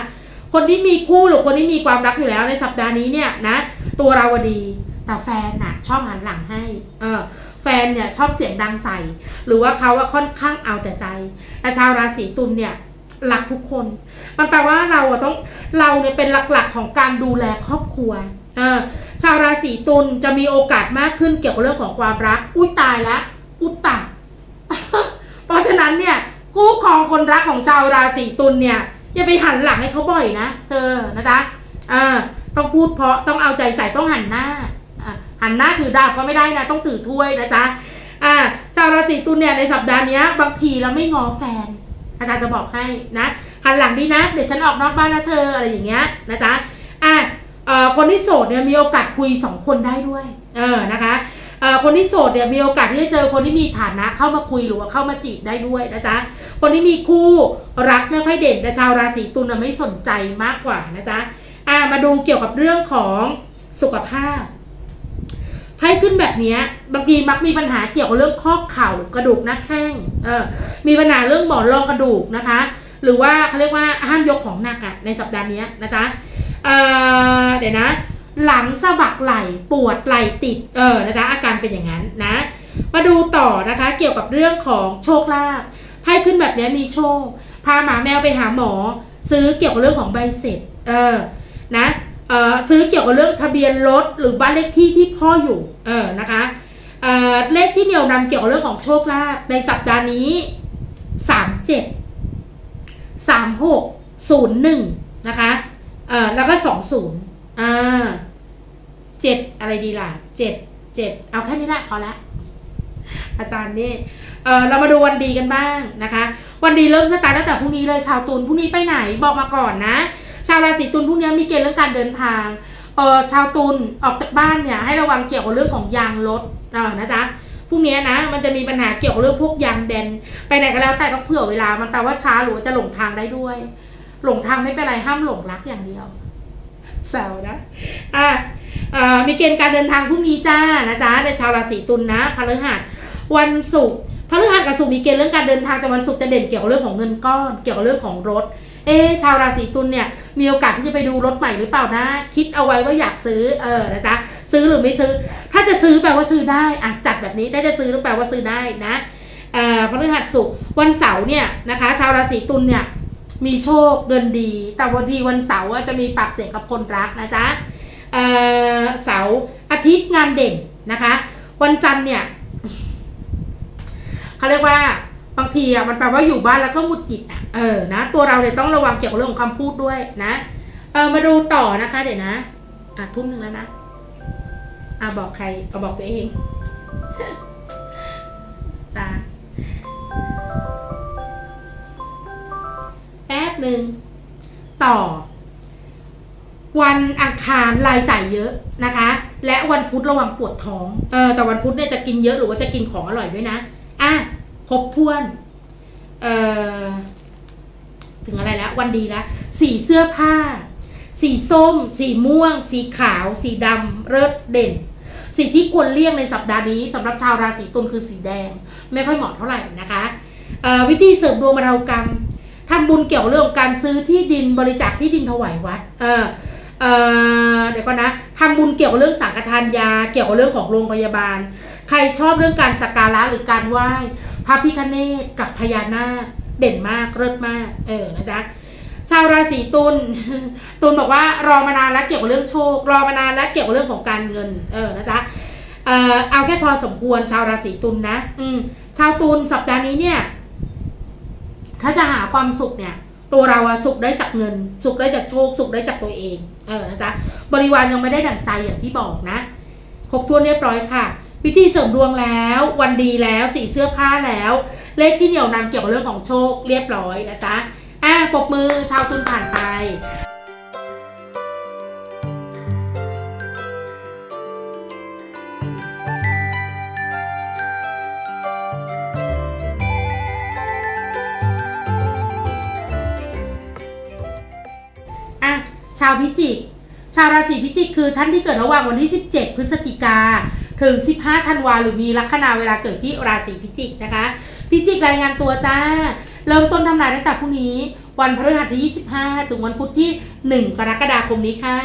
คนที่มีคู่หรือคนที่มีความรักอยู่แล้วในสัปดาห์นี้เนี่ยนะตัวเราดีแต่แฟนน่ะชอบหันหลังให้เออแฟนเนี่ยชอบเสียงดังใส่หรือว่าเขาว่าค่อนข้างเอาแต่ใจแต่ชาวราศีตุลเนี่ยหลักทุกคนมันแปลว่าเราต้องเราเนี่ยเป็นหลักๆของการดูแลครอบครัวเออชาวราศีตุลจะมีโอกาสมากขึ้นเกี่ยวกับเรื่องของความรักอุ้ยตายละอุตตะ เพราะฉะนั้นเนี่ยคู่ครองคนรักของชาวราศีตุลเนี่ยอย่าไปหันหลังให้เขาบ่อยนะเธอนะจ๊ะเออต้องพูดเพราะต้องเอาใจใส่ต้องหันหน้าหันหน้าถือดาบก็ไม่ได้นะต้องถือถ้วยนะจ๊ะอ่าชาวราศีตุลเนี่ยในสัปดาห์นี้บางทีเราไม่งอแฟนอาจารย์จะบอกให้นะหันหลังดีนะเดี๋ยวฉันออกนอกบ้านนะเธออะไรอย่างเงี้ยนะจ๊ะอ่าเอ่อคนที่โสดเนี่ยมีโอกาสคุยสองคนได้ด้วยเออนะคะเอ่อคนที่โสดเนี่ยมีโอกาสที่จะเจอคนที่มีฐานะเข้ามาคุยหรือว่าเข้ามาจีบได้ด้วยนะจ๊ะคนที่มีคู่รักไม่ค่อยเด่นแต่ชาวราศีตุลไม่สนใจมากกว่านะจ๊ะอ่ามาดูเกี่ยวกับเรื่องของสุขภาพให้ขึ้นแบบนี้บางทีมักมีปัญหาเกี่ยวกับเรื่องข้อเข่ากระดูกหน้าแข้งเออมีปัญหาเรื่องหมอนรองกระดูกนะคะหรือว่าเขาเรียกว่าห้ามยกของหนักอ่ะในสัปดาห์นี้นะจ๊ะเอ่อเดี๋ยวนะหลังสะบักไหล่ปวดไหล่ติดเออนะจ๊ะอาการเป็นอย่างนั้นนะมาดูต่อนะคะเกี่ยวกับเรื่องของโชคลาภให้ขึ้นแบบนี้มีโชคพาหมาแมวไปหาหมอซื้อเกี่ยวกับเรื่องของใบเสร็จเออนะซื้อเกี่ยวกับเรื่องทะเบียนรถหรือบ้านเลขที่ที่พ่ออยู่เออนะคะเออเลขที่เหนี่ยวนำเกี่ยวกับเรื่องของโชคลาภในสัปดาห์นี้สามเจ็ดสามหกศูนย์หนึ่งนะคะเออแล้วก็สองศูนย์อ่าเจ็ดอะไรดีล่ะเจ็ดเจ็ดเอาแค่นี้ละพอละ อาจารย์นี่เออเรามาดูวันดีกันบ้างนะคะวันดีเริ่มสตาร์ทตั้งแต่พรุ่งนี้เลยชาวตุลพรุ่งนี้ไปไหนบอกมาก่อนนะชาวราศีตุลพรุ่งนี้มีเกณฑ์เรื่องการเดินทางเออชาวตุลออกจากบ้านเนี่ยให้ระวังเกี่ยวกับเรื่องของยางรถเออนะจ๊ะพรุ่งนี้นะมันจะมีปัญหาเกี่ยวกับเรื่องพวกยางแบนไปไหนก็แล้วแต่ต้องเผื่อเวลามันแปลว่าช้าหรือว่าจะหลงทางได้ด้วยหลงทางไม่เป็นไรห้ามหลงรักอย่างเดียวแซวนะอ่ะมีเกณฑ์การเดินทางพรุ่งนี้จ้านะจ๊ะในชาวราศีตุลนะพฤหัสวันศุกร์พฤหัสกับศุกร์มีเกณฑ์เรื่องการเดินทางแต่วันศุกร์จะเด่นเกี่ยวกับเรื่องของเงินก้อนเกี่ยวกับเรื่องของรถเอชาวราศีตุลเนี่ยมีโอกาสที่จะไปดูรถใหม่หรือเปล่านะคิดเอาไว้ว่าอยากซื้อเออนะจ๊ะซื้อหรือไม่ซื้อถ้าจะซื้อแปลว่าซื้อได้อ่ะจัดแบบนี้ถ้าจะซื้อแปลว่าซื้อได้นะเอ่อพฤหัสศุกร์วันเสาร์เนี่ยนะคะชาวราศีตุลเนี่ยมีโชคเงินดีแต่วันดีวันเสาร์จะมีปากเสียงกับคนรักนะจ๊ะเอ่อเสาร์อาทิตย์งานเด่นนะคะวันจันทร์เนี่ยเขาเรียกว่าบางทีอ่ะมันแปลว่าอยู่บ้านแล้วก็หงุดหงิดอ่ะเออนะตัวเราเนี่ยต้องระวังเกี่ยวกับเรื่องของคำพูดด้วยนะเออมาดูต่อนะคะเดี๋ยวนะอ่ะทุ่มหนึ่งแล้วนะอ่ะบอกใครเอาบอกตัวเองจ้าแป๊บหนึ่งต่อวันอังคารรายจ่ายเยอะนะคะและวันพุธระวังปวดท้องเออแต่วันพุธเนี่ยจะกินเยอะหรือว่าจะกินของอร่อยด้วยนะอ่ะครบถ้วนเอ่อถึงอะไรแล้ววันดีแล้วสีเสื้อผ้าสีส้มสีม่วงสีขาวสีดำเลิศเด่นสีที่ควรเลี่ยงในสัปดาห์นี้สำหรับชาวราศีตุลคือสีแดงไม่ค่อยเหมาะเท่าไหร่นะคะเอ่อวิธีเสริมดวงมรรคกรรมทำบุญเกี่ยวเรื่องการซื้อที่ดินบริจาคที่ดินถวายวัดเออเออเดี๋ยวก่อนนะทำบุญเกี่ยวกับเรื่องสังฆทานยาเกี่ยวกับเรื่องของโรงพยาบาลใครชอบเรื่องการสักการะหรือการไหว้พระพิฆเนศกับพญานาคเด่นมากเลิศมากเออนะจ๊ะชาวราศีตุลตุลบอกว่ารอมานานแล้วเกี่ยวกับเรื่องโชครอมานานแล้วเกี่ยวกับเรื่องของการเงินเออนะจ๊ะเออเอาแค่พอสมควรชาวราศีตุลนะอืมชาวตุลสัปดาห์นี้เนี่ยถ้าจะหาความสุขเนี่ยตัวเราสุขได้จากเงินสุขได้จากโชคสุขได้จากตัวเองเออนะจ๊ะบริวารยังไม่ได้ดั่งใจอย่างที่บอกนะครบถ้วนเรียบร้อยค่ะวิธีเสริมดวงแล้ววันดีแล้วสีเสื้อผ้าแล้วเลขที่เหนี่ยวนำเกี่ยวกับเรื่องของโชคเรียบร้อยนะจ๊ะอ่ะปรบมือชาวตุลผ่านไปชาวพิจิกชาวราศีพิจิกคือท่านที่เกิดระหว่างวันที่สิบเจ็ดพฤศจิกาถึงสิบห้าธันวาหรือมีลัคนาเวลาเกิดที่ราศีพิจิกนะคะพิจิกรายงานตัวจ้าเริ่มต้นทำนายตั้งแต่พรุ่งนี้วันพฤหัสที่ยี่สิบห้าถึงวันพุธที่หนึ่งกรกฎาคมนี้ค่ะ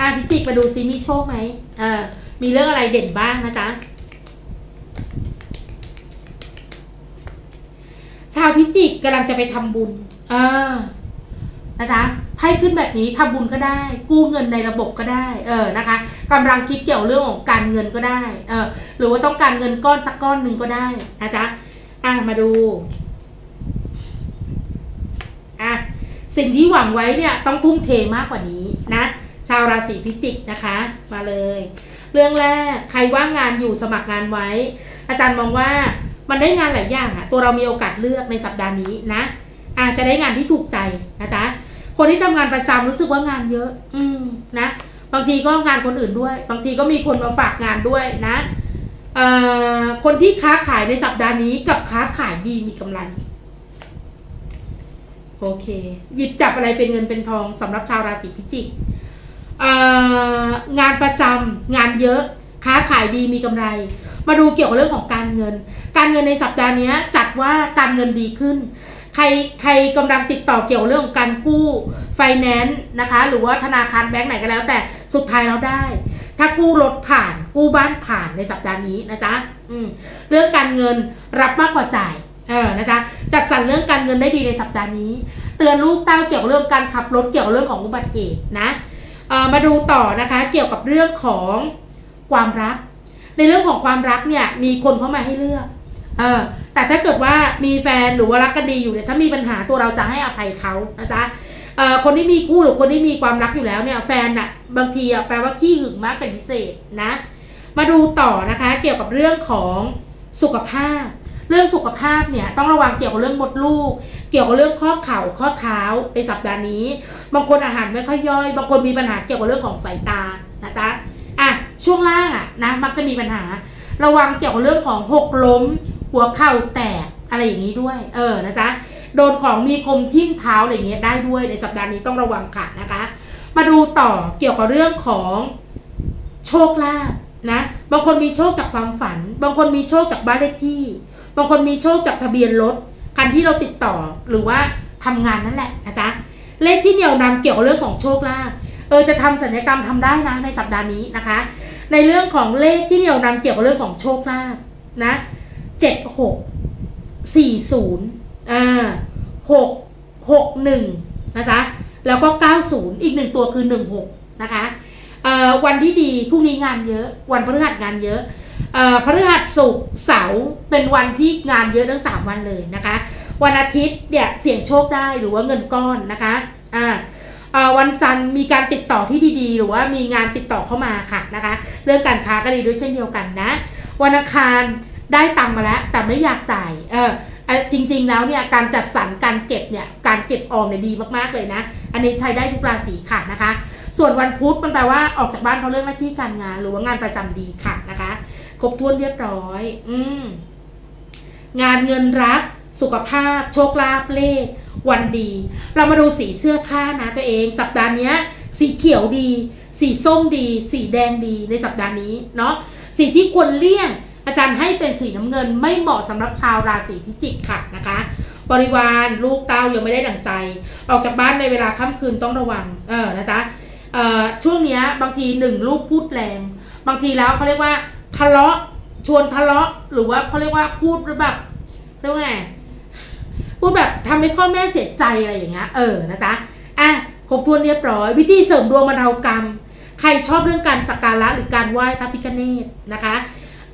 อ่ะพิจิกมาดูซิมีโชคไหมเออมีเรื่องอะไรเด่นบ้างนะจ๊ะชาวพิจิกกำลังจะไปทำบุญเออนะจ๊ะไพ่ขึ้นแบบนี้ทำบุญก็ได้กู้เงินในระบบก็ได้เออนะคะกำลังคิดเกี่ยวเรื่องของการเงินก็ได้เออหรือว่าต้องการเงินก้อนสักก้อนหนึ่งก็ได้นะจ๊ะอ่ะมาดูอ่ะสิ่งที่หวังไว้เนี่ยต้องทุ่มเทมากกว่านี้นะชาวราศีพิจิกนะคะมาเลยเรื่องแรกใครว่างงานอยู่สมัครงานไว้อาจารย์มองว่ามันได้งานหลายอย่างอะตัวเรามีโอกาสเลือกในสัปดาห์นี้นะอาจจะได้งานที่ถูกใจนะจ๊ะคนที่ทำงานประจำรู้สึกว่างานเยอะอืมนะบางทีก็งานคนอื่นด้วยบางทีก็มีคนมาฝากงานด้วยนะเอ่อคนที่ค้าขายในสัปดาห์นี้กับค้าขายดีมีกำไรโอเคหยิบจับอะไรเป็นเงินเป็นทองสำหรับชาวราศีพิจิกเอ่องานประจำงานเยอะค้าขายดีมีกำไรมาดูเกี่ยวกับเรื่องของการเงินการเงินในสัปดาห์นี้จัดว่าการเงินดีขึ้นใครใครกำลังติดต่อเกี่ยวเรื่องของการกู้ไฟแนนซ์นะคะหรือว่าธนาคารแบงก์ไหนก็แล้วแต่สุดท้ายเราได้ถ้ากู้รถผ่านกู้บ้านผ่านในสัปดาห์นี้นะจ๊ะอืมเรื่องการเงินรับมากกว่าจ่ายเออนะจ๊ะจัดสรรเรื่องการเงินได้ดีในสัปดาห์นี้เตือนลูกเต้าเกี่ยวเรื่องการขับรถเกี่ยวเรื่องของอุบัติเหตุนะเออมาดูต่อนะคะเกี่ยวกับเรื่องของความรักในเรื่องของความรักเนี่ยมีคนเข้ามาให้เลือกเออแต่ถ้าเกิดว่ามีแฟนหรือว่ารักกันดีอยู่เนี่ยถ้ามีปัญหาตัวเราจะให้อภัยเขานะจ๊ะเอ่อคนที่มีคู่หรือคนที่มีความรักอยู่แล้วเนี่ยแฟนอะบางทีอะแปลว่าขี้หึงมากเป็นพิเศษนะมาดูต่อนะคะเกี่ยวกับเรื่องของ สุขภาพเรื่องสุขภาพเนี่ยต้องระวังเกี่ยวกับเรื่องมดลูกเกี่ยวกับเรื่องข้อเข่าข้อเท้าในสัปดาห์นี้บางคนอาหารไม่ค่อยย่อยบางคนมีปัญหาเกี่ยวกับเรื่องของสายตานะจ๊ะอ่ะช่วงล่างอ่ะนะมักจะมีปัญหาระวังเกี่ยวกับเรื่องของหกล้มหัวเข่าแตกอะไรอย่างนี้ด้วยเออนะจ๊ะโดนของมีคมทิ่มเท้าอะไรเงี้ยได้ด้วยในสัปดาห์นี้ต้องระวังค่ะนะคะมาดูต่อเกี่ยวกับเรื่องของโชคลาภนะบางคนมีโชคจากความฝันบางคนมีโชคจากบ้านเลขที่บางคนมีโชคจากทะเบียนรถคันที่เราติดต่อหรือว่าทำงานนั่นแหละนะจ๊ะเลขที่เหนี่ยวนำเกี่ยวกับเรื่องของโชคลาภเออจะทำสัญญกรรมทำได้นะในสัปดาห์นี้นะคะในเรื่องของเลขที่เหนี่ยวนำเกี่ยวกับเรื่องของโชคลาภนะเจ็ดหกสี่ศูนย์อ่าหกหกหนึ่งนะจ๊ะแล้วก็เก้าศูนย์อีกหนึ่งตัวคือหนึ่งหกนะคะเอ่อวันที่ดีพรุ่งนี้งานเยอะวันพฤหัสงานเยอะเอ่อพฤหัสศุกร์เสาร์เป็นวันที่งานเยอะทั้งสามวันเลยนะคะวันอาทิตย์เนี่ยเสี่ยงโชคได้หรือว่าเงินก้อนนะคะอ่าเอ่อวันจันทร์มีการติดต่อที่ดีๆหรือว่ามีงานติดต่อเข้ามาค่ะนะคะเรื่องการค้าก็ดีด้วยเช่นเดียวกันนะวันอังคารได้ตังค์มาแล้วแต่ไม่อยากจ่ายเออจริงๆแล้วเนี่ยการจัดสรรการเก็บเนี่ยการเก็บออมเนี่ยดีมากๆเลยนะอันนี้ใช้ได้ทุกราศีค่ะนะคะส่วนวันพุธมันแปลว่าออกจากบ้านเพราะเรื่องหน้าที่การงานหรือว่างานประจำดีค่ะนะคะครบถ้วนเรียบร้อยอืมงานเงินรักสุขภาพโชคลาภเลขวันดีเรามาดูสีเสื้อผ้านะตัวเองสัปดาห์นี้สีเขียวดีสีส้มดีสีแดงดีในสัปดาห์นี้เนาะสีที่ควรเลี่ยงอาจารย์ให้เป็นสีน้ำเงินไม่เหมาะสำหรับชาวราศีพิจิกค่ะนะคะบริวารลูกเต้ายังไม่ได้ดั่งใจออกจากบ้านในเวลาค่ำคืนต้องระวังเออนะจ๊ะช่วงนี้บางทีหนึ่งลูกพูดแรงบางทีแล้วเขาเรียกว่าทะเลาะชวนทะเลาะหรือว่าเขาเรียกว่าพูดแบบเรียกว่าไงพูดแบบทำให้พ่อแม่เสียใจอะไรอย่างเงี้ยเออนะจ๊ะอ่ะครบถ้วนเรียบร้อยวิธีเสริมดวงบรรเทากรรมใครชอบเรื่องการสักการะหรือการไหว้พระพิฆเนศนะคะ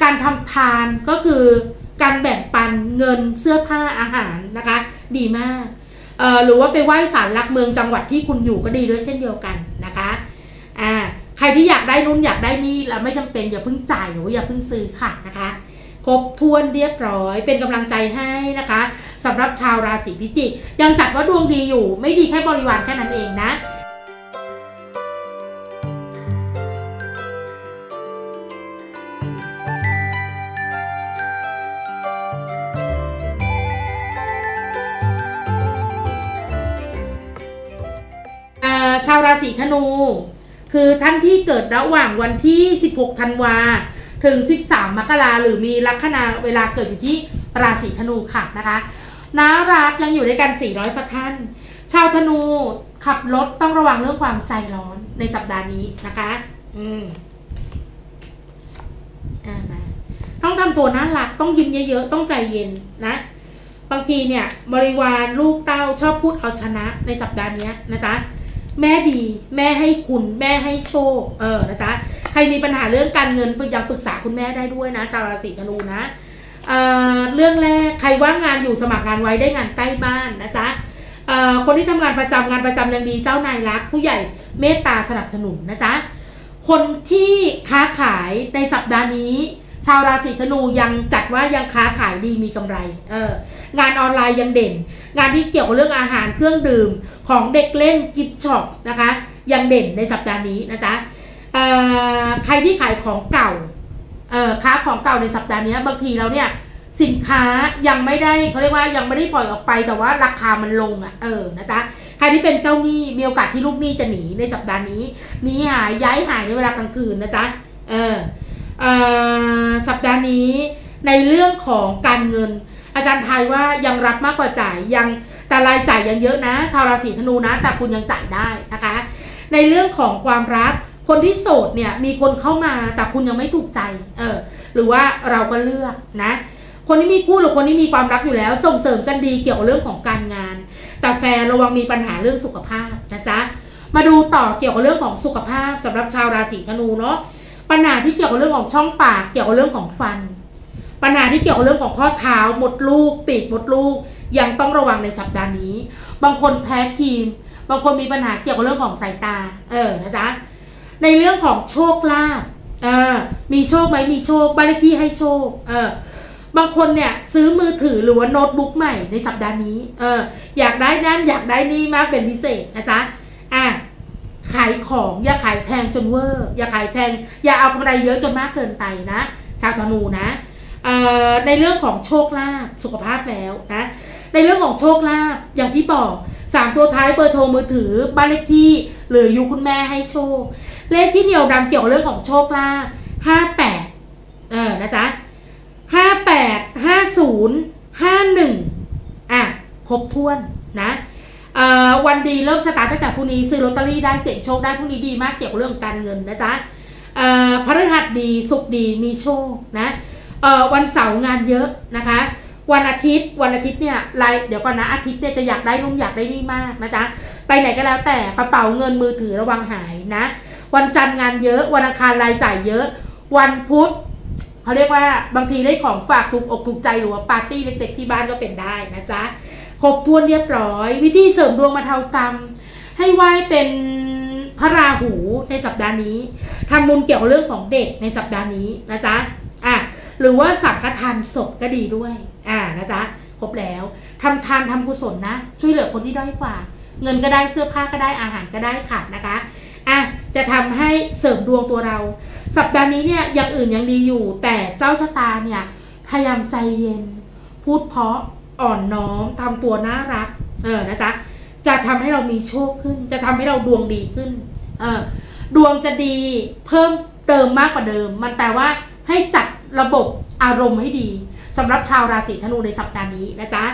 การทำทานก็คือการแบ่งปันเงินเสื้อผ้าอาหารนะคะดีมากหรือว่าไปไหว้ศาลหลักเมืองจังหวัดที่คุณอยู่ก็ดีด้วยเช่นเดียวกันนะคะอ่าใครที่อยากได้นุ่นอยากได้นี่เราไม่จำเป็นอย่าเพิ่งจ่ายหรืออย่าเพิ่งซื้อค่ะนะคะครบถ้วนเรียบร้อยเป็นกำลังใจให้นะคะสำหรับชาวราศีพิจิกยังจัดว่าดวงดีอยู่ไม่ดีแค่บริวารแค่นั้นเองนะชาวราศีธนูคือท่านที่เกิดระหว่างวันที่สิบหกธันวาถึงสิบสามมกราหรือมีลัคนาเวลาเกิดอยู่ที่ราศีธนูค่ะนะคะน้ารักยังอยู่ด้วยกันสี่ร้อยฝ่าท่านชาวธนูขับรถต้องระวังเรื่องความใจร้อนในสัปดาห์นี้นะคะอืมอ่ามาต้องทำตัวน่ารักต้องยิ้มเยอะๆต้องใจเย็นนะบางทีเนี่ยบริวารลูกเต้าชอบพูดเอาชนะในสัปดาห์นี้นะจ๊ะแม่ดีแม่ให้คุณแม่ให้โชคเออนะจ๊ะใครมีปัญหาเรื่องการเงินอยากปรึกษาคุณแม่ได้ด้วยนะชาวราศีธนูนะเอ่อเรื่องแรกใครว่างงานอยู่สมัครงานไว้ได้งานใกล้บ้านนะจ๊ะเอ่อคนที่ทำงานประจำงานประจำยังดีเจ้านายรักผู้ใหญ่เมตตาสนับสนุนนะจ๊ะคนที่ค้าขายในสัปดาห์นี้ชาวราศีธนูยังจัดว่ายังค้าขายดีมีกำไรเอองานออนไลน์ยังเด่นงานที่เกี่ยวกับเรื่องอาหารเครื่องดื่มของเด็กเล่นกิฟต์ช็อปนะคะยังเด่นในสัปดาห์นี้นะจ๊ะใครที่ขายของเก่าค้าของเก่าในสัปดาห์นี้บางทีเราเนี่ยสินค้ายังไม่ได้เขาเรียกว่ายังไม่ได้ปล่อยออกไปแต่ว่าราคามันลงอ่ะเออนะจ๊ะใครที่เป็นเจ้าหนี้มีโอกาสที่ลูกหนี้จะหนีในสัปดาห์นี้หนีหายย้ายหายในเวลากลางคืนนะจ๊ะเออสัปดาห์นี้ในเรื่องของการเงินอาจารย์ทายว่ายังรับมากกว่าจ่ายยังแต่รายจ่ายยังเยอะนะชาวราศีธนูนะแต่คุณยังจ่ายได้นะคะในเรื่องของความรักคนที่โสดเนี่ยมีคนเข้ามาแต่คุณยังไม่ถูกใจเออหรือว่าเราก็เลือกนะคนที่มีคู่หรือคนที่มีความรักอยู่แล้วส่งเสริมกันดีเกี่ยวกับเรื่องของการงานแต่แฟนระวังมีปัญหาเรื่องสุขภาพนะจ๊ะมาดูต่อเกี่ยวกับเรื่องของสุขภาพสำหรับชาวราศีธนูเนาะปัญหาที่เกี่ยวกับเรื่องของช่องปากเกี่ยวกับเรื่องของฟันปัญหาที่เกี่ยวกับเรื่องของข้อเท้าหมดลูกปีกหมดลูกยังต้องระวังในสัปดาห์นี้บางคนแพ้ครีมบางคนมีปัญหาเกี่ยวกับเรื่องของสายตาเออนะจ๊ะในเรื่องของโชคลาภเออมีโชคไหมมีโชคบ้านเลขที่ให้โชคเออ บางคนเนี่ยซื้อมือถือหรือว่าโน้ตบุ๊กใหม่ในสัปดาห์นี้เอออยากได้นั่นอยากได้นี่มากเป็นพิเศษนะจ๊ะอ่ะขายของอย่าขายแพงจนเวอร์อย่าขายแพงอย่าเอากำไรเยอะจนมากเกินไปนะชาวธนูนะเอ่อในเรื่องของโชคลาภสุขภาพแล้วนะในเรื่องของโชคลาภอย่างที่บอกสามตัวท้ายเบอร์โทรมือถือบ้านเลขที่หรืออยู่คุณแม่ให้โชคเลขที่เหนี่ยวดำเกี่ยวเรื่องของโชคลาภห้าแปดเออนะจ๊ะห้าแปดห้าศูนย์ห้าหนึ่งอ่ะครบถ้วนนะวันดีเริ่มสตาร์ทตั้งแต่พรุ่งนี้ซื้อลอตเตอรี่ได้เสี่ยงโชคได้พรุ่งนี้ดีมากเกี่ยวกับเรื่องการเงินนะจ๊ะพฤหัสดีศุกร์ดีมีโชคนะวันเสาร์งานเยอะนะคะวันอาทิตย์วันอาทิตย์เนี่ยไลน์เดี๋ยวก่อนนะอาทิตย์เนี่ยจะอยากได้นุ่มอยากได้นี่มากนะจ๊ะไปไหนก็แล้วแต่กระเป๋าเงินมือถือระวังหายนะวันจันทร์งานเยอะวันอังคารรายจ่ายเยอะวันพุธเขาเรียกว่าบางทีได้ของฝากถูกอกถูกใจหรือว่าปาร์ตี้เล็กๆที่บ้านก็เป็นได้นะจ๊ะครบถ้วนเรียบร้อยวิธีเสริมดวงบรรเทากรรมให้ไหว้เป็นพระราหูในสัปดาห์นี้ทำบุญเกี่ยวกับเรื่องของเด็กในสัปดาห์นี้นะจ๊ะอ่ะหรือว่าสังฆทานศพก็ดีด้วยอ่านะจ๊ะครบแล้วทำทานทำกุศลนะช่วยเหลือคนที่ด้อยกว่าเงินก็ได้เสื้อผ้าก็ได้อาหารก็ได้ค่ะนะคะอ่ะจะทำให้เสริมดวงตัวเราสัปดาห์นี้เนี่ยอย่างอื่นยังดีอยู่แต่เจ้าชะตาเนี่ยพยายามใจเย็นพูดเพราะอ่อนน้อมทำตัวน่ารักเออนะจ๊ะจะทำให้เรามีโชคขึ้นจะทำให้เราดวงดีขึ้นเออดวงจะดีเพิ่มเติมมากกว่าเดิมมันแปลว่าให้จัดระบบอารมณ์ให้ดีสำหรับชาวราศีธนูในสัปดาห์นี้นะจ๊ะ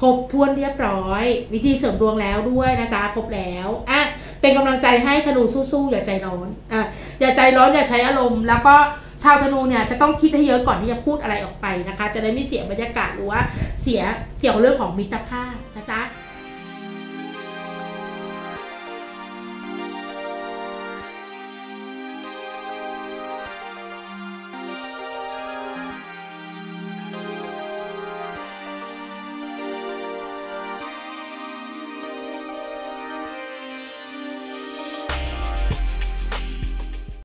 ครบถ้วนเรียบร้อยวิธีเสริมดวงแล้วด้วยนะจ๊ะครบแล้วอ่ะเป็นกำลังใจให้ธนูสู้ๆอย่าใจร้อนอ่ะอย่าใจร้อนอย่าใช้อารมณ์แล้วก็ชาวธนูเนี่ยจะต้องคิดให้เยอะก่อนที่จะพูดอะไรออกไปนะคะจะได้ไม่เสียบรรยากาศหรือว่าเสียเกี่ยวเรื่องของมิตรภาพนะจ๊ะ